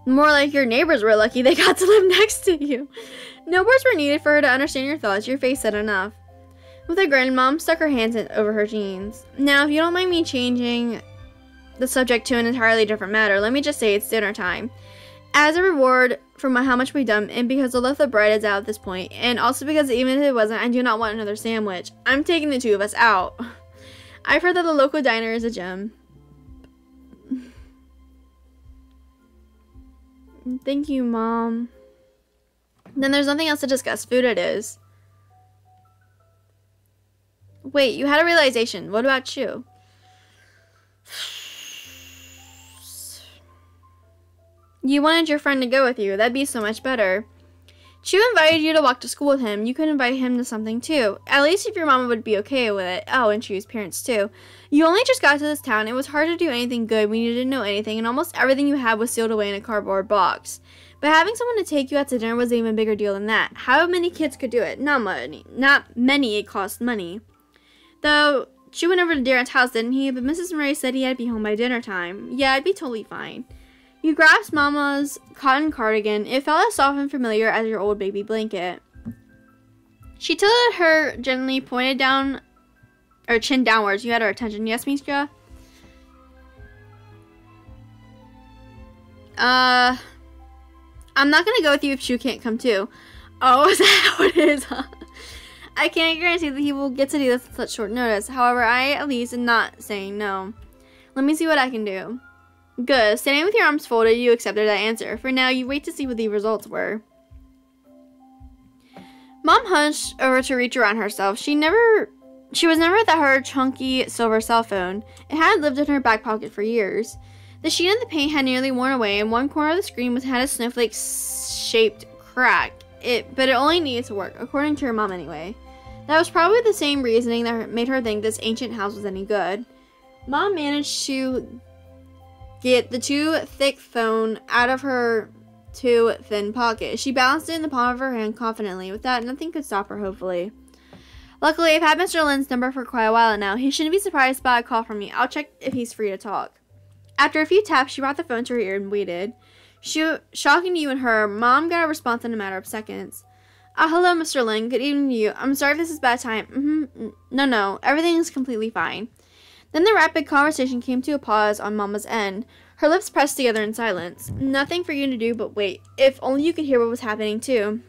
More like your neighbors were lucky they got to live next to you. No words were needed for her to understand your thoughts. Your face said enough. With a grin, Mom stuck her hands in, over her jeans. Now, if you don't mind me changing the subject to an entirely different matter, let me just say it's dinner time. As a reward for my, how much we've done, and because the loaf of bread is out at this point, and also because even if it wasn't, I do not want another sandwich. I'm taking the two of us out. I've heard that the local diner is a gem. Thank you, Mom. Then there's nothing else to discuss. Food it is. Wait, you had a realization. What about you? You wanted your friend to go with you. That'd be so much better. Chu invited you to walk to school with him. You could invite him to something, too. At least if your mama would be okay with it. Oh, and Chu's parents, too. You only just got to this town. It was hard to do anything good when you didn't know anything, and almost everything you had was sealed away in a cardboard box. But having someone to take you out to dinner was an even bigger deal than that. How many kids could do it? Not many. Not many. It cost money. Though, Chu went over to Darren's house, didn't he? But Missus Murray said he had to be home by dinner time. Yeah, I'd be totally fine. You grasped Mama's cotton cardigan. It felt as soft and familiar as your old baby blanket. She tilted her gently, pointed down, or chin downwards. You had her attention. Yes, Mishka? Uh, I'm not going to go with you if Chu can't come too. Oh, is that how it is, huh? I can't guarantee that he will get to do this at such short notice. However, I at least am not saying no. Let me see what I can do. Good. Standing with your arms folded, you accepted that answer. For now, you wait to see what the results were. Mom hunched over to reach around herself. She never, she was never without her chunky silver cell phone. It had lived in her back pocket for years. The sheen of the paint had nearly worn away, and one corner of the screen was had a snowflake-shaped crack. It, but it only needed to work, according to her mom anyway. That was probably the same reasoning that made her think this ancient house was any good. Mom managed to get the too thick phone out of her too thin pocket. She balanced it in the palm of her hand confidently. With that, nothing could stop her, hopefully. Luckily, I've had Mister Lin's number for quite a while now. He shouldn't be surprised by a call from me. I'll check if he's free to talk. After a few taps, she brought the phone to her ear and waited. She, shocking to you and her, Mom got a response in a matter of seconds. Ah, hello, Mister Lin. Good evening to you. I'm sorry if this is bad time. Mm-hmm. No, no. Everything is completely fine. Then the rapid conversation came to a pause on Mama's end. Her lips pressed together in silence. Nothing for you to do but wait. If only you could hear what was happening, too.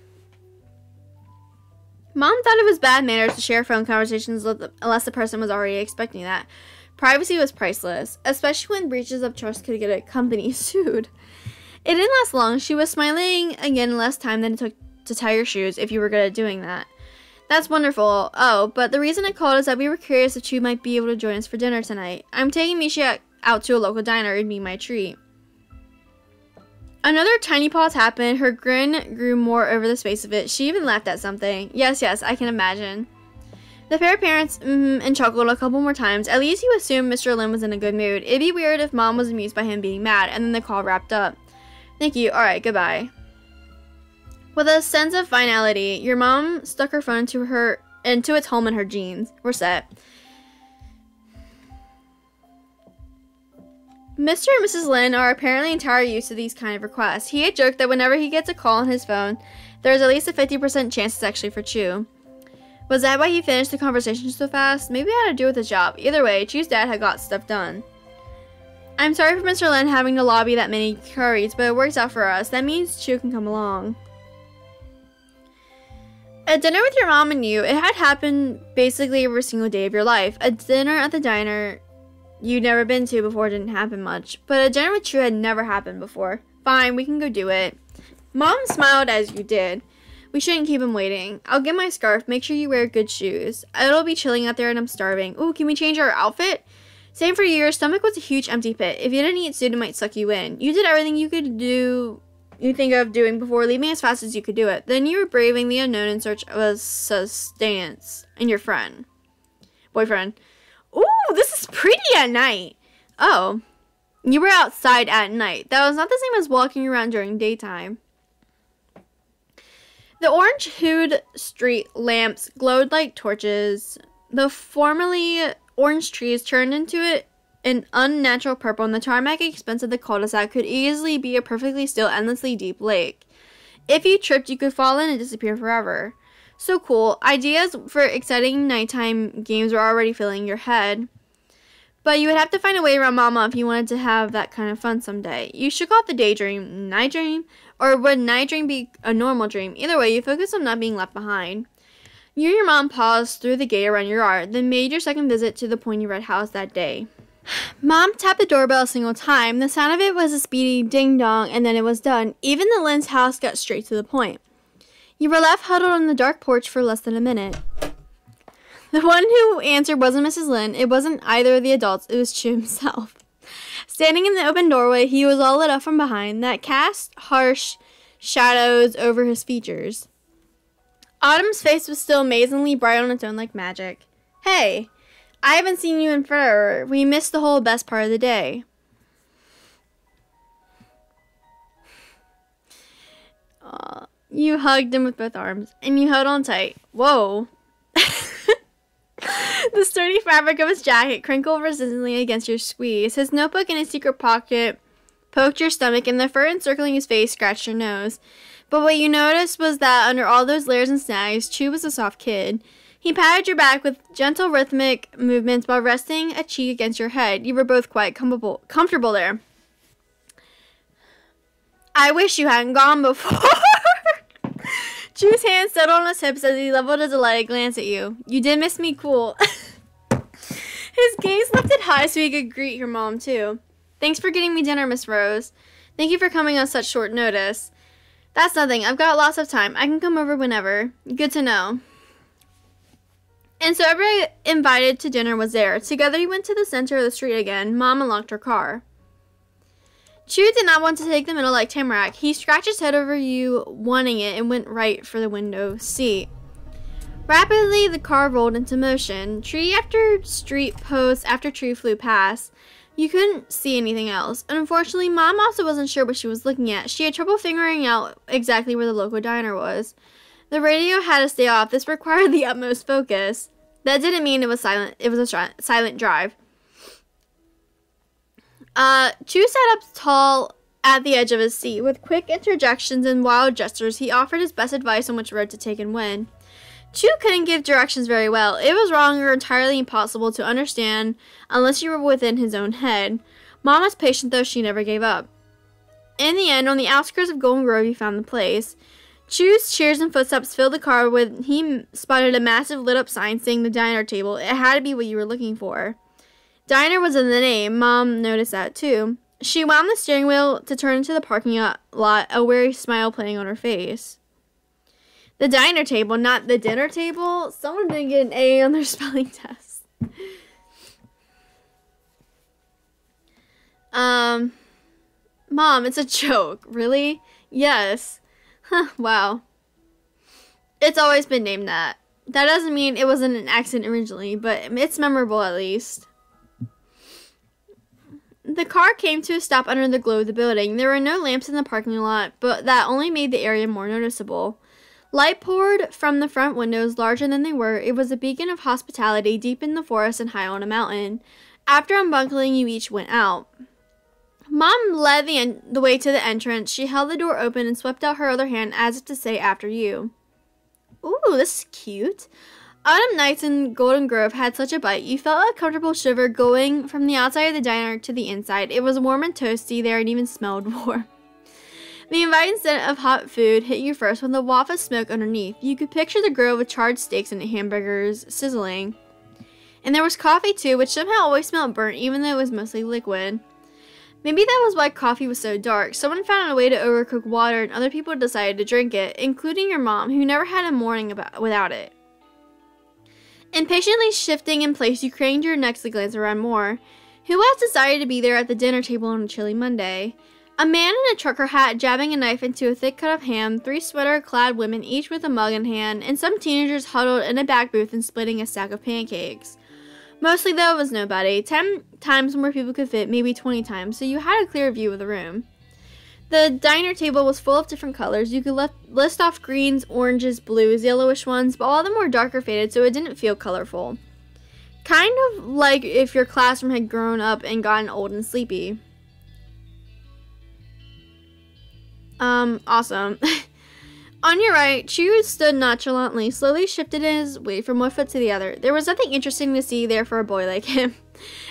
Mom thought it was bad manners to share phone conversations unless the person was already expecting that. Privacy was priceless, especially when breaches of trust could get a company sued. It didn't last long. She was smiling again in less time than it took to tie your shoes if you were good at doing that. That's wonderful. Oh, but the reason I called is that we were curious if you might be able to join us for dinner tonight. I'm taking Mishka out to a local diner. It'd be my treat. Another tiny pause happened. Her grin grew more over the space of it. She even laughed at something. Yes, yes, I can imagine. The pair of parents mm-hmm, and chuckled a couple more times. At least you assumed Mister Lin was in a good mood. It'd be weird if Mom was amused by him being mad, and then the call wrapped up. Thank you. All right, goodbye. With a sense of finality, your mom stuck her phone into her into its hole in her jeans. We're set. Mister and Missus Lin are apparently entirely used to these kind of requests. He had joked that whenever he gets a call on his phone, there's at least a fifty percent chance it's actually for Chu. Was that why he finished the conversation so fast? Maybe it had to do with the job. Either way, Chu's dad had got stuff done. I'm sorry for Mister Lin having to lobby that many curries, but it works out for us. That means Chu can come along. At dinner with your mom and you, it had happened basically every single day of your life. A dinner at the diner you'd never been to before didn't happen much, but a dinner with Chu had never happened before. Fine, we can go do it. Mom smiled as you did. We shouldn't keep him waiting. I'll get my scarf. Make sure you wear good shoes. It'll be chilling out there and I'm starving. Ooh, can we change our outfit? Same for you. Your stomach was a huge empty pit. If you didn't eat soon, it might suck you in. You did everything you could do, you think of doing before leaving as fast as you could do it. Then you were braving the unknown in search of a sustenance in your friend. Boyfriend. Ooh, this is pretty at night. Oh. You were outside at night. That was not the same as walking around during daytime. The orange-hued street lamps glowed like torches. The formerly orange trees turned into it an unnatural purple, and the tarmac expanse of the cul-de-sac could easily be a perfectly still, endlessly deep lake. If you tripped, you could fall in and disappear forever. So cool. Ideas for exciting nighttime games were already filling your head. But you would have to find a way around Mama if you wanted to have that kind of fun someday. You shook off the daydream, night dream, or would night dream be a normal dream? Either way, you focused on not being left behind. You and your mom paused through the gate around your yard, then made your second visit to the pointy red house that day. Mom tapped the doorbell a single time. The sound of it was a speedy ding-dong, and then it was done. Even the Lin's house got straight to the point. You were left huddled on the dark porch for less than a minute. The one who answered wasn't Missus Lin. It wasn't either of the adults. It was Chu himself. Standing in the open doorway, he was all lit up from behind that cast harsh shadows over his features. Autumn's face was still amazingly bright on its own like magic. Hey, I haven't seen you in forever. We missed the whole best part of the day. Aww. You hugged him with both arms, and you held on tight. Whoa. The sturdy fabric of his jacket crinkled resistantly against your squeeze. His notebook in his secret pocket poked your stomach, and the fur encircling his face scratched your nose. But what you noticed was that under all those layers and snags, Chu was a soft kid. He patted your back with gentle rhythmic movements while resting a cheek against your head. You were both quite comfortable, comfortable there. I wish you hadn't gone before. Chu's hand settled on his hips as he leveled a delighted glance at you. You did miss me, cool. His gaze lifted high so he could greet your mom, too. Thanks for getting me dinner, Miss Rose. Thank you for coming on such short notice. That's nothing. I've got lots of time. I can come over whenever. Good to know. And so everybody invited to dinner was there. Together, you went to the center of the street again. Mom unlocked her car. Chu did not want to take the middle like Tamarack. He scratched his head over you wanting it and went right for the window seat. Rapidly, the car rolled into motion. Tree after street post after tree flew past. You couldn't see anything else. Unfortunately, Mom also wasn't sure what she was looking at. She had trouble figuring out exactly where the local diner was. The radio had to stay off. This required the utmost focus. That didn't mean it was silent. It was a sh- silent drive. Uh, Chu sat up tall at the edge of his seat. With quick interjections and wild gestures, he offered his best advice on which road to take and when. Chu couldn't give directions very well. It was wrong or entirely impossible to understand unless you were within his own head. Mom was patient, though she never gave up. In the end, on the outskirts of Golden Grove, he found the place. Chu's cheers and footsteps filled the car when he spotted a massive lit-up sign saying the Diner Table. It had to be what you were looking for. Diner was in the name. Mom noticed that, too. She wound the steering wheel to turn into the parking lot, a weary smile playing on her face. The diner table, not the dinner table. Someone didn't get an A on their spelling test. Um, Mom, it's a joke. Really? Yes. Huh, wow. It's always been named that. That doesn't mean it wasn't an accident originally, but it's memorable at least. The car came to a stop under the glow of the building. There were no lamps in the parking lot, but that only made the area more noticeable. Light poured from the front windows, larger than they were. It was a beacon of hospitality deep in the forest and high on a mountain. After unbuckling, you each went out. Mom led the, en the way to the entrance. She held the door open and swept out her other hand as if to say, after you. Ooh, this is cute. Autumn nights in Golden Grove had such a bite. You felt a comfortable shiver going from the outside of the diner to the inside. It was warm and toasty there and even smelled warm. The inviting scent of hot food hit you first with a waft of smoke underneath. You could picture the grill with charred steaks and hamburgers sizzling. And there was coffee too, which somehow always smelled burnt even though it was mostly liquid. Maybe that was why coffee was so dark. Someone found a way to overcook water and other people decided to drink it, including your mom, who never had a morning about, without it. Impatiently shifting in place, you craned your necks to glance around more. Who else decided to be there at the dinner table on a chilly Monday? A man in a trucker hat jabbing a knife into a thick cut of ham, three sweater-clad women, each with a mug in hand, and some teenagers huddled in a back booth and splitting a stack of pancakes. Mostly, though, it was nobody. Ten times more people could fit, maybe twenty times, so you had a clear view of the room. The diner table was full of different colors. You could list off greens, oranges, blues, yellowish ones, but all of them were darker faded, so it didn't feel colorful. Kind of like if your classroom had grown up and gotten old and sleepy. Um, awesome. On your right, Chu stood nonchalantly, slowly shifted his weight from one foot to the other. There was nothing interesting to see there for a boy like him.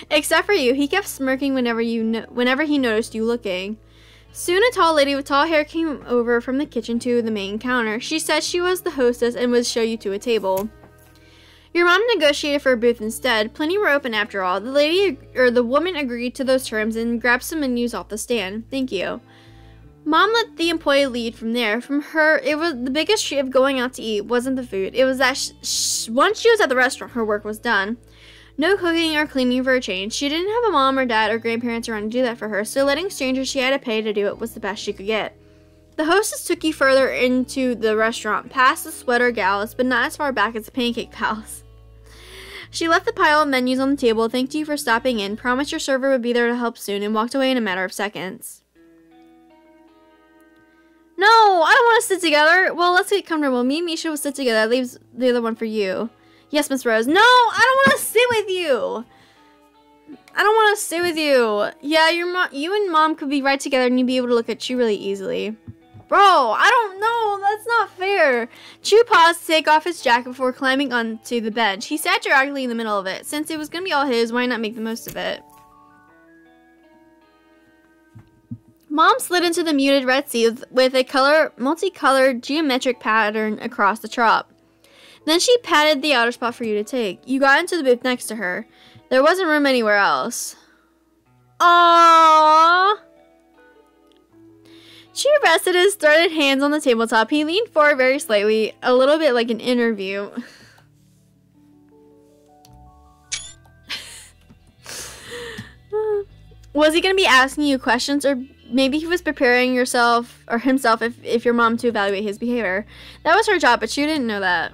Except for you, he kept smirking whenever you no whenever he noticed you looking. Soon a tall lady with tall hair came over from the kitchen to the main counter. She said she was the hostess and would show you to a table. Your mom negotiated for a booth instead. Plenty were open after all. The lady or the woman agreed to those terms and grabbed some menus off the stand. Thank you. Mom let the employee lead from there. From her, it was the biggest treat of going out to eat wasn't the food. It was that sh sh once she was at the restaurant, her work was done. No cooking or cleaning for a change. She didn't have a mom or dad or grandparents around to do that for her, so letting strangers she had to pay to do it was the best she could get. The hostess took you further into the restaurant, past the sweater gals, but not as far back as the pancake palace. She left the pile of menus on the table, thanked you for stopping in, promised your server would be there to help soon, and walked away in a matter of seconds. No, I don't want to sit together. Well, let's get comfortable. Me and Misha will sit together. That leaves the other one for you. Yes, Miss Rose. No, I don't want to sit with you. I don't want to sit with you. Yeah, your mom, you and Mom could be right together and you'd be able to look at Chu really easily. Bro, I don't know. That's not fair. Chu paused to take off his jacket before climbing onto the bench. He sat directly in the middle of it. Since it was going to be all his, why not make the most of it? Mom slid into the muted red sea with a color, multicolored geometric pattern across the top. Then she patted the outer spot for you to take. You got into the booth next to her. There wasn't room anywhere else. Aww. She rested his threaded hands on the tabletop. He leaned forward very slightly, a little bit like an interview. Was he going to be asking you questions, or maybe he was preparing yourself or himself if, if your mom to evaluate his behavior? That was her job, but she didn't know that.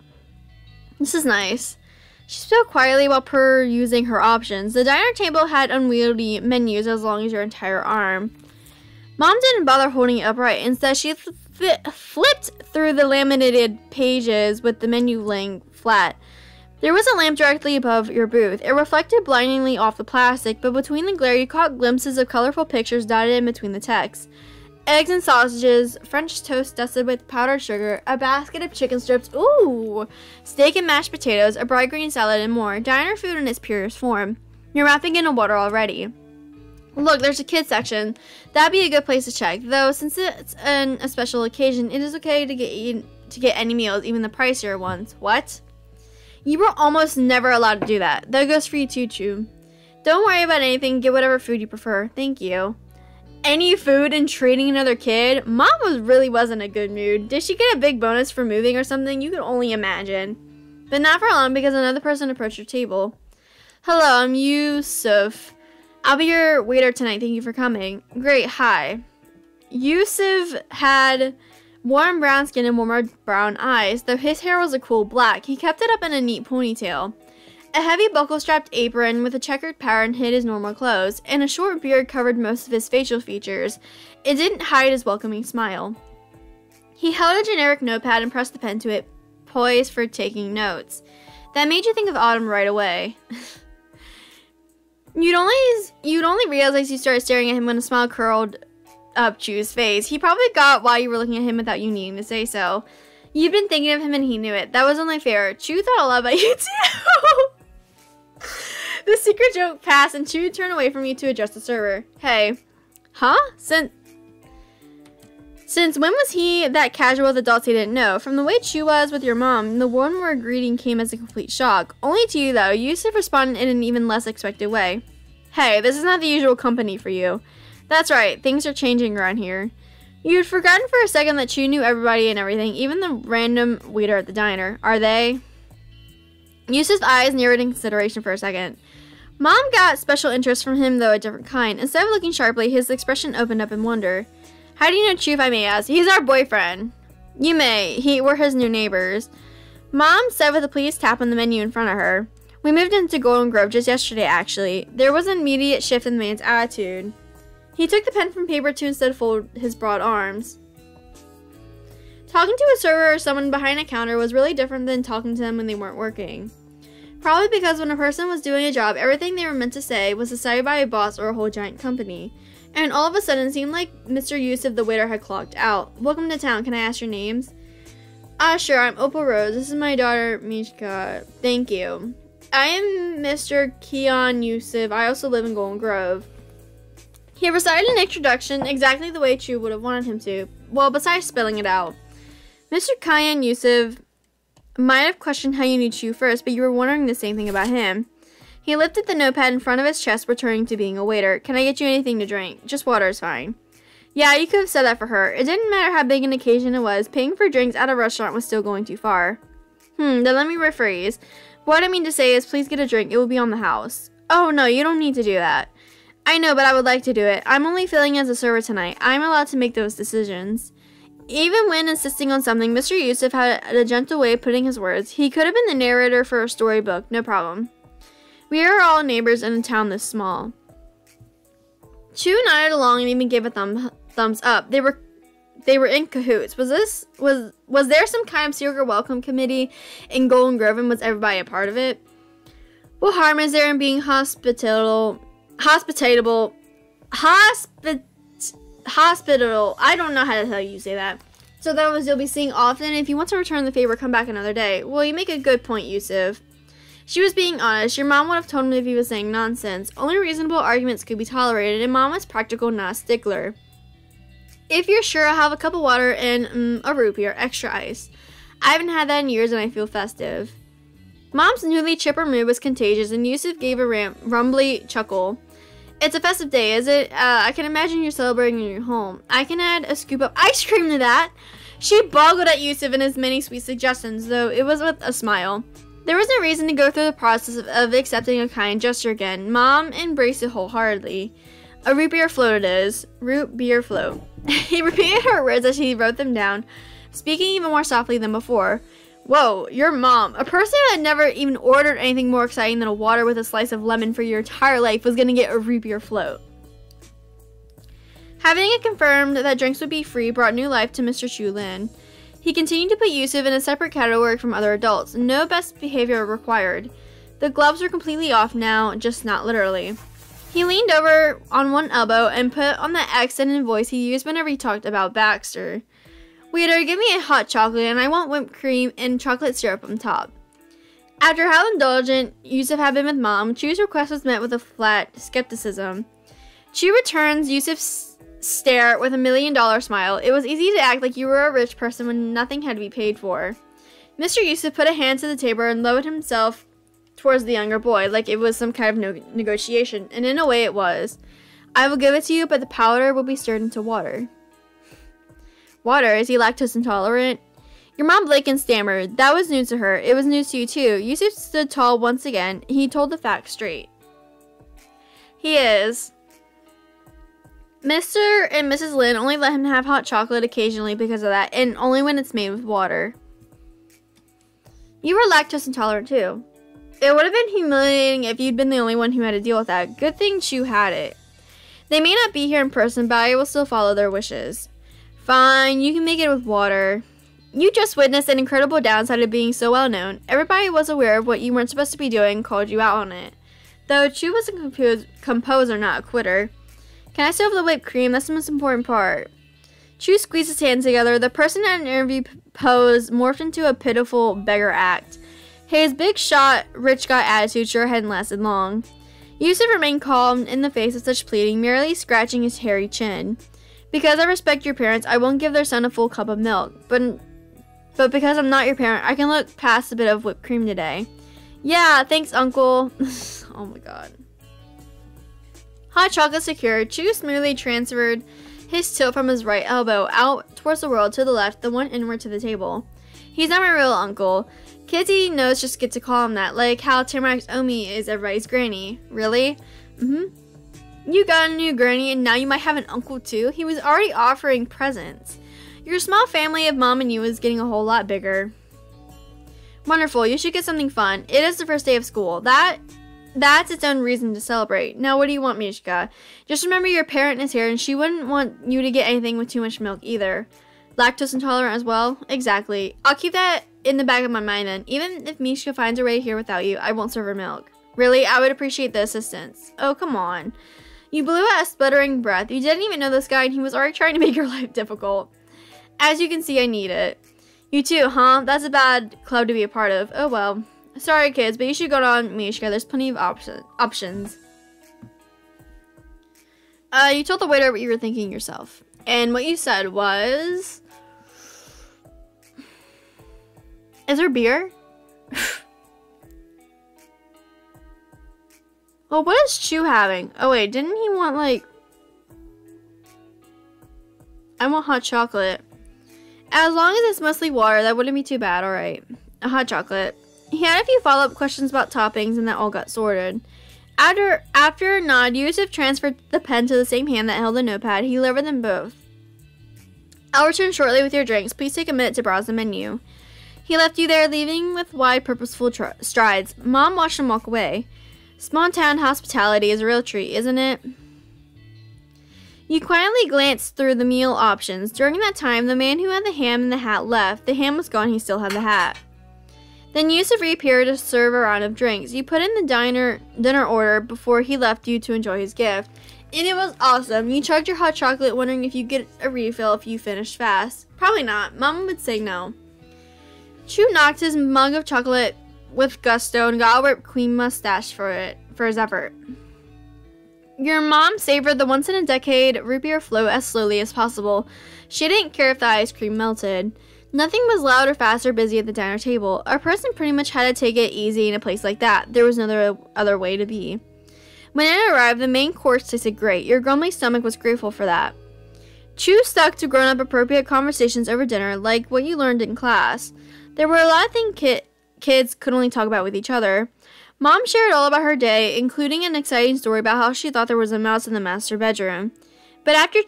This is nice. She spoke quietly while perusing her options. The diner table had unwieldy menus as long as your entire arm. Mom didn't bother holding it upright. Instead, she fli flipped through the laminated pages with the menu laying flat. There was a lamp directly above your booth. It reflected blindingly off the plastic, but between the glare you caught glimpses of colorful pictures dotted in between the text. Eggs and sausages, French toast dusted with powdered sugar, a basket of chicken strips, ooh, steak and mashed potatoes, a bright green salad, and more. Diner food in its purest form. You're wrapping in a water already. Look, there's a kid section. That'd be a good place to check, though since it's an, a special occasion, it is okay to get, to get any meals, even the pricier ones. What? You were almost never allowed to do that. That goes for you too, Chu. Don't worry about anything. Get whatever food you prefer. Thank you. Any food and treating another kid? Mom was really wasn't a good mood. Did she get a big bonus for moving or something? You can only imagine. But not for long because another person approached your table. Hello, I'm Yusuf. I'll be your waiter tonight. Thank you for coming. Great. Hi. Yusuf had warm brown skin and warmer brown eyes, though his hair was a cool black. He kept it up in a neat ponytail. A heavy buckle-strapped apron with a checkered pattern hid his normal clothes, and a short beard covered most of his facial features. It didn't hide his welcoming smile. He held a generic notepad and pressed the pen to it, poised for taking notes. That made you think of Autumn right away. You'd only, you'd only realize you started staring at him when a smile curled up Chu's face. He probably got why you were looking at him without you needing to say so. You've been thinking of him and he knew it. That was only fair. Chu thought a lot about you too. The secret joke passed and Chu turned away from you to address the server. Hey. Huh? Since Since when was he that casual with adults he didn't know? From the way Chu was with your mom, the one word greeting came as a complete shock. Only to you, though, Yusuf responded in an even less expected way. Hey, this is not the usual company for you. That's right, things are changing around here. You'd forgotten for a second that Chu knew everybody and everything, even the random waiter at the diner. Are they? Yusuf's eyes narrowed in consideration for a second. Mom got special interest from him, though a different kind. Instead of looking sharply, his expression opened up in wonder. How do you know Chu, if I may ask? He's our boyfriend. You may. He were his new neighbors. Mom said with a pleased tap on the menu in front of her. We moved into Golden Grove just yesterday, actually. There was an immediate shift in the man's attitude. He took the pen from paper to instead fold his broad arms. Talking to a server or someone behind a counter was really different than talking to them when they weren't working. Probably because when a person was doing a job, everything they were meant to say was decided by a boss or a whole giant company. And all of a sudden, it seemed like Mister Yusuf, the waiter, had clocked out. Welcome to town. Can I ask your names? Ah, sure. I'm Opal Rose. This is my daughter, Mishka. Thank you. I am Mister Kian Yusuf. I also live in Golden Grove. He recited an introduction exactly the way Chu would have wanted him to. Well, besides spelling it out. Mister Kian Yusuf might have questioned how you knew Chu first, but you were wondering the same thing about him. He lifted the notepad in front of his chest, returning to being a waiter. Can I get you anything to drink? Just water is fine. Yeah, you could have said that for her. It didn't matter how big an occasion it was. Paying for drinks at a restaurant was still going too far. Hmm, then let me rephrase. What I mean to say is, please get a drink. It will be on the house. Oh, no, you don't need to do that. I know, but I would like to do it. I'm only filling as a server tonight. I'm allowed to make those decisions. Even when insisting on something, Mister Yusuf had a gentle way of putting his words. He could have been the narrator for a storybook. No problem. We are all neighbors in a town this small. Chu nodded along and even gave a thumb, thumbs up. They were, they were in cahoots. Was this was was there some kind of secret welcome committee in Golden Grove, and was everybody a part of it? What harm is there in being hospitable, hospitable, hospit, hospitable? I don't know how to tell you say that. So that was you'll be seeing often. If you want to return the favor, come back another day. Well, you make a good point, Yusuf. She was being honest. Your mom would have told him if he was saying nonsense. Only reasonable arguments could be tolerated, and Mom was practical, not a stickler. If you're sure, I'll have a cup of water and mm, a root beer, extra ice. I haven't had that in years, and I feel festive. Mom's newly chipper mood was contagious, and Yusuf gave a ram rumbly chuckle. It's a festive day, is it? Uh, I can imagine you're celebrating in your home. I can add a scoop of ice cream to that. She boggled at Yusuf and his many sweet suggestions, though it was with a smile. There was no reason to go through the process of, of accepting a kind gesture again. Mom embraced it wholeheartedly. A root beer float it is. Root beer float. He repeated her words as he wrote them down, speaking even more softly than before. Whoa, your mom. A person who had never even ordered anything more exciting than a water with a slice of lemon for your entire life was going to get a root beer float. Having it confirmed that drinks would be free brought new life to Mister Chu Lin. He continued to put Yusuf in a separate category from other adults. No best behavior required. The gloves were completely off now, just not literally. He leaned over on one elbow and put on the accented voice he used whenever he talked about Baxter. Waiter, give me a hot chocolate, and I want whipped cream and chocolate syrup on top. After how indulgent Yusuf had been with Mom, Chu's request was met with a flat skepticism. Chu returns Yusuf's stare with a million dollar smile. It was easy to act like you were a rich person when nothing had to be paid for. Mister Yusuf put a hand to the table and lowered himself towards the younger boy, like it was some kind of no negotiation, and in a way it was. I will give it to you, but the powder will be stirred into water. Water? Is he lactose intolerant? Your mom blinked and stammered. That was news to her. It was news to you too. Yusuf stood tall once again. He told the facts straight. He is... Mister and Missus Lin only let him have hot chocolate occasionally because of that, and only when it's made with water. You were lactose intolerant too. It would have been humiliating if you'd been the only one who had to deal with that. Good thing Chu had it. They may not be here in person, but I will still follow their wishes. Fine, you can make it with water. You just witnessed an incredible downside of being so well known. Everybody was aware of what you weren't supposed to be doing and called you out on it. Though Chu was a composer, not a quitter. Can I serve the whipped cream? That's the most important part. Chu squeezed his hands together. The person at an interview pose morphed into a pitiful beggar act. His big shot, rich guy attitude sure hadn't lasted long. Yusuf remained calm in the face of such pleading, merely scratching his hairy chin. Because I respect your parents, I won't give their son a full cup of milk. But, but because I'm not your parent, I can look past a bit of whipped cream today. Yeah, thanks, Uncle. Oh my god. Hot chocolate secured, Chu smoothly transferred his tilt from his right elbow out towards the world to the left, the one inward to the table. He's not my real uncle. Kids he knows just get to call him that, like how Tamarack's Omi is everybody's granny. Really? Mm-hmm. You got a new granny and now you might have an uncle too? He was already offering presents. Your small family of mom and you is getting a whole lot bigger. Wonderful, you should get something fun. It is the first day of school. That... That's its own reason to celebrate. Now, what do you want, Mishka? Just remember your parent is here, and she wouldn't want you to get anything with too much milk either. Lactose intolerant as well? Exactly. I'll keep that in the back of my mind then. Even if Mishka finds her way here without you, I won't serve her milk. Really? I would appreciate the assistance. Oh, come on. You blew out a spluttering breath. You didn't even know this guy, and he was already trying to make your life difficult. As you can see, I need it. You too, huh? That's a bad club to be a part of. Oh, well. Sorry, kids, but you should go on Mishka. There's plenty of option options. Uh, you told the waiter what you were thinking yourself. And what you said was... Is there beer? Well, what is Chu having? Oh, wait, didn't he want, like... I want hot chocolate. As long as it's mostly water, that wouldn't be too bad. Alright. A hot chocolate. He had a few follow-up questions about toppings, and that all got sorted. After, after a nod, Yusuf transferred the pen to the same hand that held the notepad. He delivered them both. I'll return shortly with your drinks. Please take a minute to browse the menu. He left you there, leaving with wide, purposeful tr strides. Mom watched him walk away. Small-town hospitality is a real treat, isn't it? You quietly glanced through the meal options. During that time, the man who had the ham and the hat left. The ham was gone. He still had the hat. Then Yusuf reappeared to serve a round of drinks. You put in the diner dinner order before he left you to enjoy his gift. And it was awesome. You chugged your hot chocolate, wondering if you'd get a refill if you finished fast. Probably not. Mom would say no. Chu knocked his mug of chocolate with gusto and got a whipped cream mustache for it for his effort. Your mom savored the once-in-a-decade root beer float as slowly as possible. She didn't care if the ice cream melted. Nothing was loud or fast or busy at the diner table. A person pretty much had to take it easy in a place like that. There was no other way to be. When it arrived, the main course tasted great. Your grumbly stomach was grateful for that. Chu stuck to grown-up appropriate conversations over dinner, like what you learned in class. There were a lot of things ki kids could only talk about with each other. Mom shared all about her day, including an exciting story about how she thought there was a mouse in the master bedroom. But after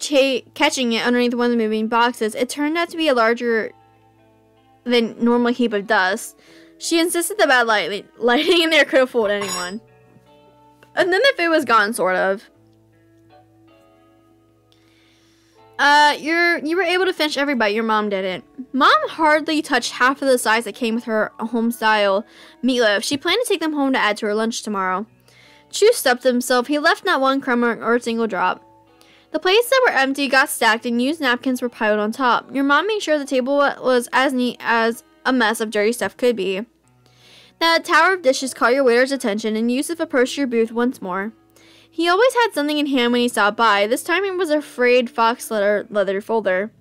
catching it underneath one of the moving boxes, it turned out to be a larger... than normal heap of dust. She insisted the bad light lighting in there could have fooled anyone. And then the food was gone, sort of. Uh, you're, you were able to finish every bite. Your mom didn't. Mom hardly touched half of the size that came with her home-style meatloaf. She planned to take them home to add to her lunch tomorrow. Chu stuffed himself. He left not one crumb or a single drop. The plates that were empty got stacked and used napkins were piled on top. Your mom made sure the table was as neat as a mess of dirty stuff could be. Now, the tower of dishes caught your waiter's attention and Yusuf approached your booth once more. He always had something in hand when he stopped by. This time it was a frayed fox leather, leather folder.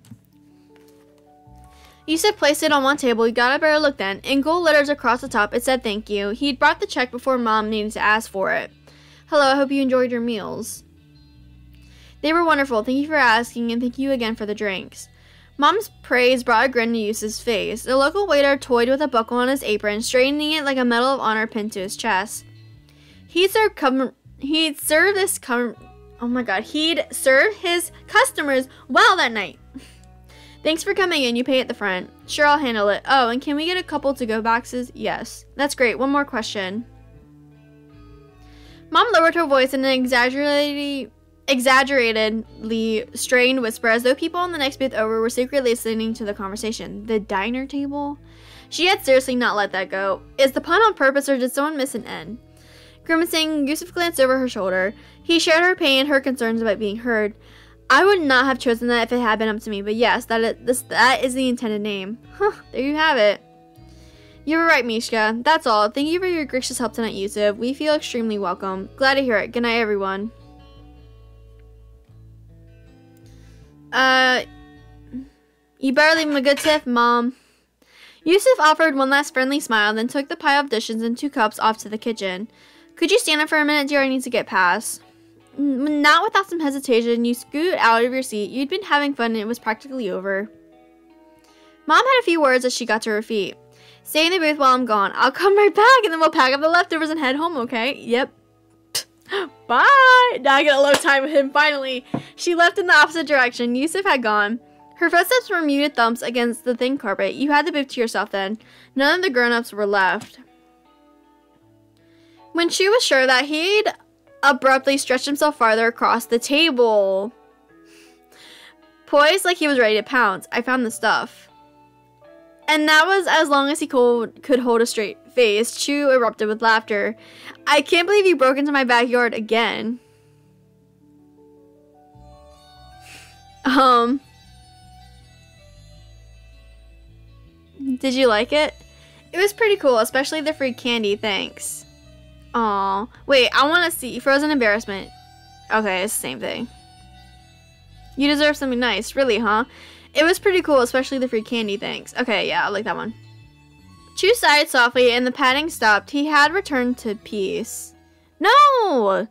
Yusuf placed it on one table. You got a better look then. In gold letters across the top, it said thank you. He'd brought the check before Mom needed to ask for it. Hello, I hope you enjoyed your meals. They were wonderful. Thank you for asking, and thank you again for the drinks. Mom's praise brought a grin to Yusuf's face. The local waiter toyed with a buckle on his apron, straightening it like a Medal of Honor pinned to his chest. He'd serve, com he'd serve this com oh my god, he'd serve his customers well that night. Thanks for coming in. You pay at the front. Sure, I'll handle it. Oh, and can we get a couple to-go boxes? Yes. That's great. One more question. Mom lowered her voice in an exaggerated... exaggeratedly strained whisper, as though people in the next booth over were secretly listening to the conversation. The diner table? She had seriously not let that go. Is the pun on purpose, or did someone miss an N? Grimacing, Yusuf glanced over her shoulder. He shared her pain and her concerns about being heard. I would not have chosen that if it had been up to me, but yes, that is, this, that is the intended name. Huh, there you have it. You were right, Mishka. That's all. Thank you for your gracious help tonight, Yusuf. We feel extremely welcome. Glad to hear it. Good night, everyone. Uh, you better leave him a good tip, Mom. Yusuf offered one last friendly smile, then took the pile of dishes and two cups off to the kitchen. Could you stand up for a minute, dear? I need to get past. Not without some hesitation, you scooted out of your seat. You'd been having fun and it was practically over. Mom had a few words as she got to her feet. Stay in the booth while I'm gone. I'll come right back and then we'll pack up the leftovers and head home, okay? Yep. Bye! Now I get a low time with him, finally. She left in the opposite direction. Yusuf had gone. Her footsteps were muted thumps against the thin carpet. You had the booth to yourself then. None of the grown-ups were left. When Chu was sure that he'd abruptly stretched himself farther across the table, poised like he was ready to pounce. I found the stuff. And that was as long as he could hold a straight face. Chu erupted with laughter. I can't believe you broke into my backyard again. Um. Did you like it? It was pretty cool, especially the free candy, thanks. Aw. Wait, I want to see. Frozen embarrassment. Okay, it's the same thing. You deserve something nice, really, huh? It was pretty cool, especially the free candy things. Okay, yeah, I like that one. Chu sighed softly, and the patting stopped. He had returned to peace. No!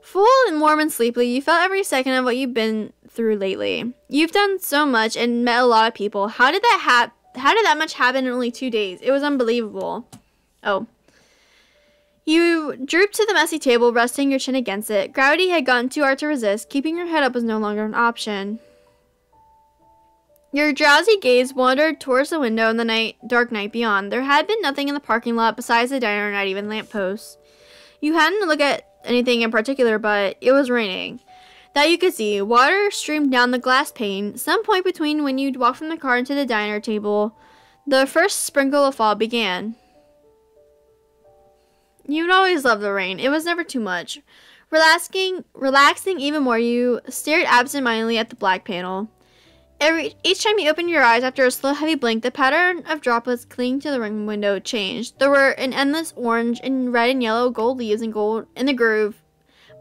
Full and warm and sleepy, you felt every second of what you've been through lately. You've done so much and met a lot of people. How did that hap- How did that much happen in only two days? It was unbelievable. Oh. You drooped to the messy table, resting your chin against it. Gravity had gotten too hard to resist. Keeping your head up was no longer an option. Your drowsy gaze wandered towards the window in the night, dark night beyond. There had been nothing in the parking lot besides the diner, not even lampposts. You hadn't looked at anything in particular, but it was raining. That you could see. Water streamed down the glass pane. Some point between when you'd walked from the car into the diner table, the first sprinkle of fall began. You'd always loved the rain. It was never too much. Relaxing, relaxing even more, you stared absentmindedly at the black panel. Every, each time you opened your eyes after a slow, heavy blink, the pattern of droplets clinging to the ring window changed. There were an endless orange and red and yellow gold leaves and gold in the groove,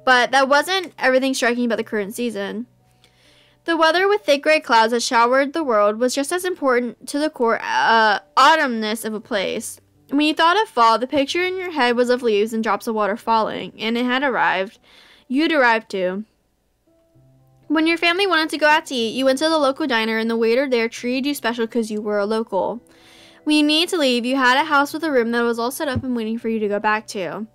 but that wasn't everything striking about the current season. The weather with thick gray clouds that showered the world was just as important to the core uh, autumnness of a place. When you thought of fall, the picture in your head was of leaves and drops of water falling, and it had arrived. You'd arrived too. When your family wanted to go out to eat, you went to the local diner and the waiter there treated you special because you were a local. When you needed to leave, you had a house with a room that was all set up and waiting for you to go back to.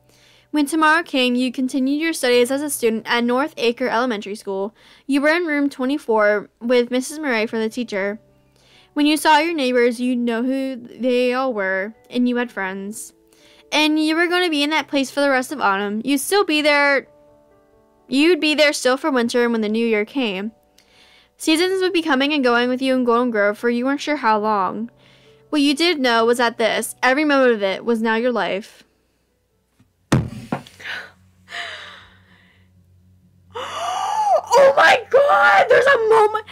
When tomorrow came, you continued your studies as a student at North Acre Elementary School. You were in room twenty-four with Missus Murray for the teacher. When you saw your neighbors, you know who they all were, and you had friends. And you were going to be in that place for the rest of autumn. You'd still be there... You'd be there still for winter and when the new year came. Seasons would be coming and going with you in Golden Grove for you weren't sure how long. What you did know was that this, every moment of it, was now your life. Oh my god! There's a moment...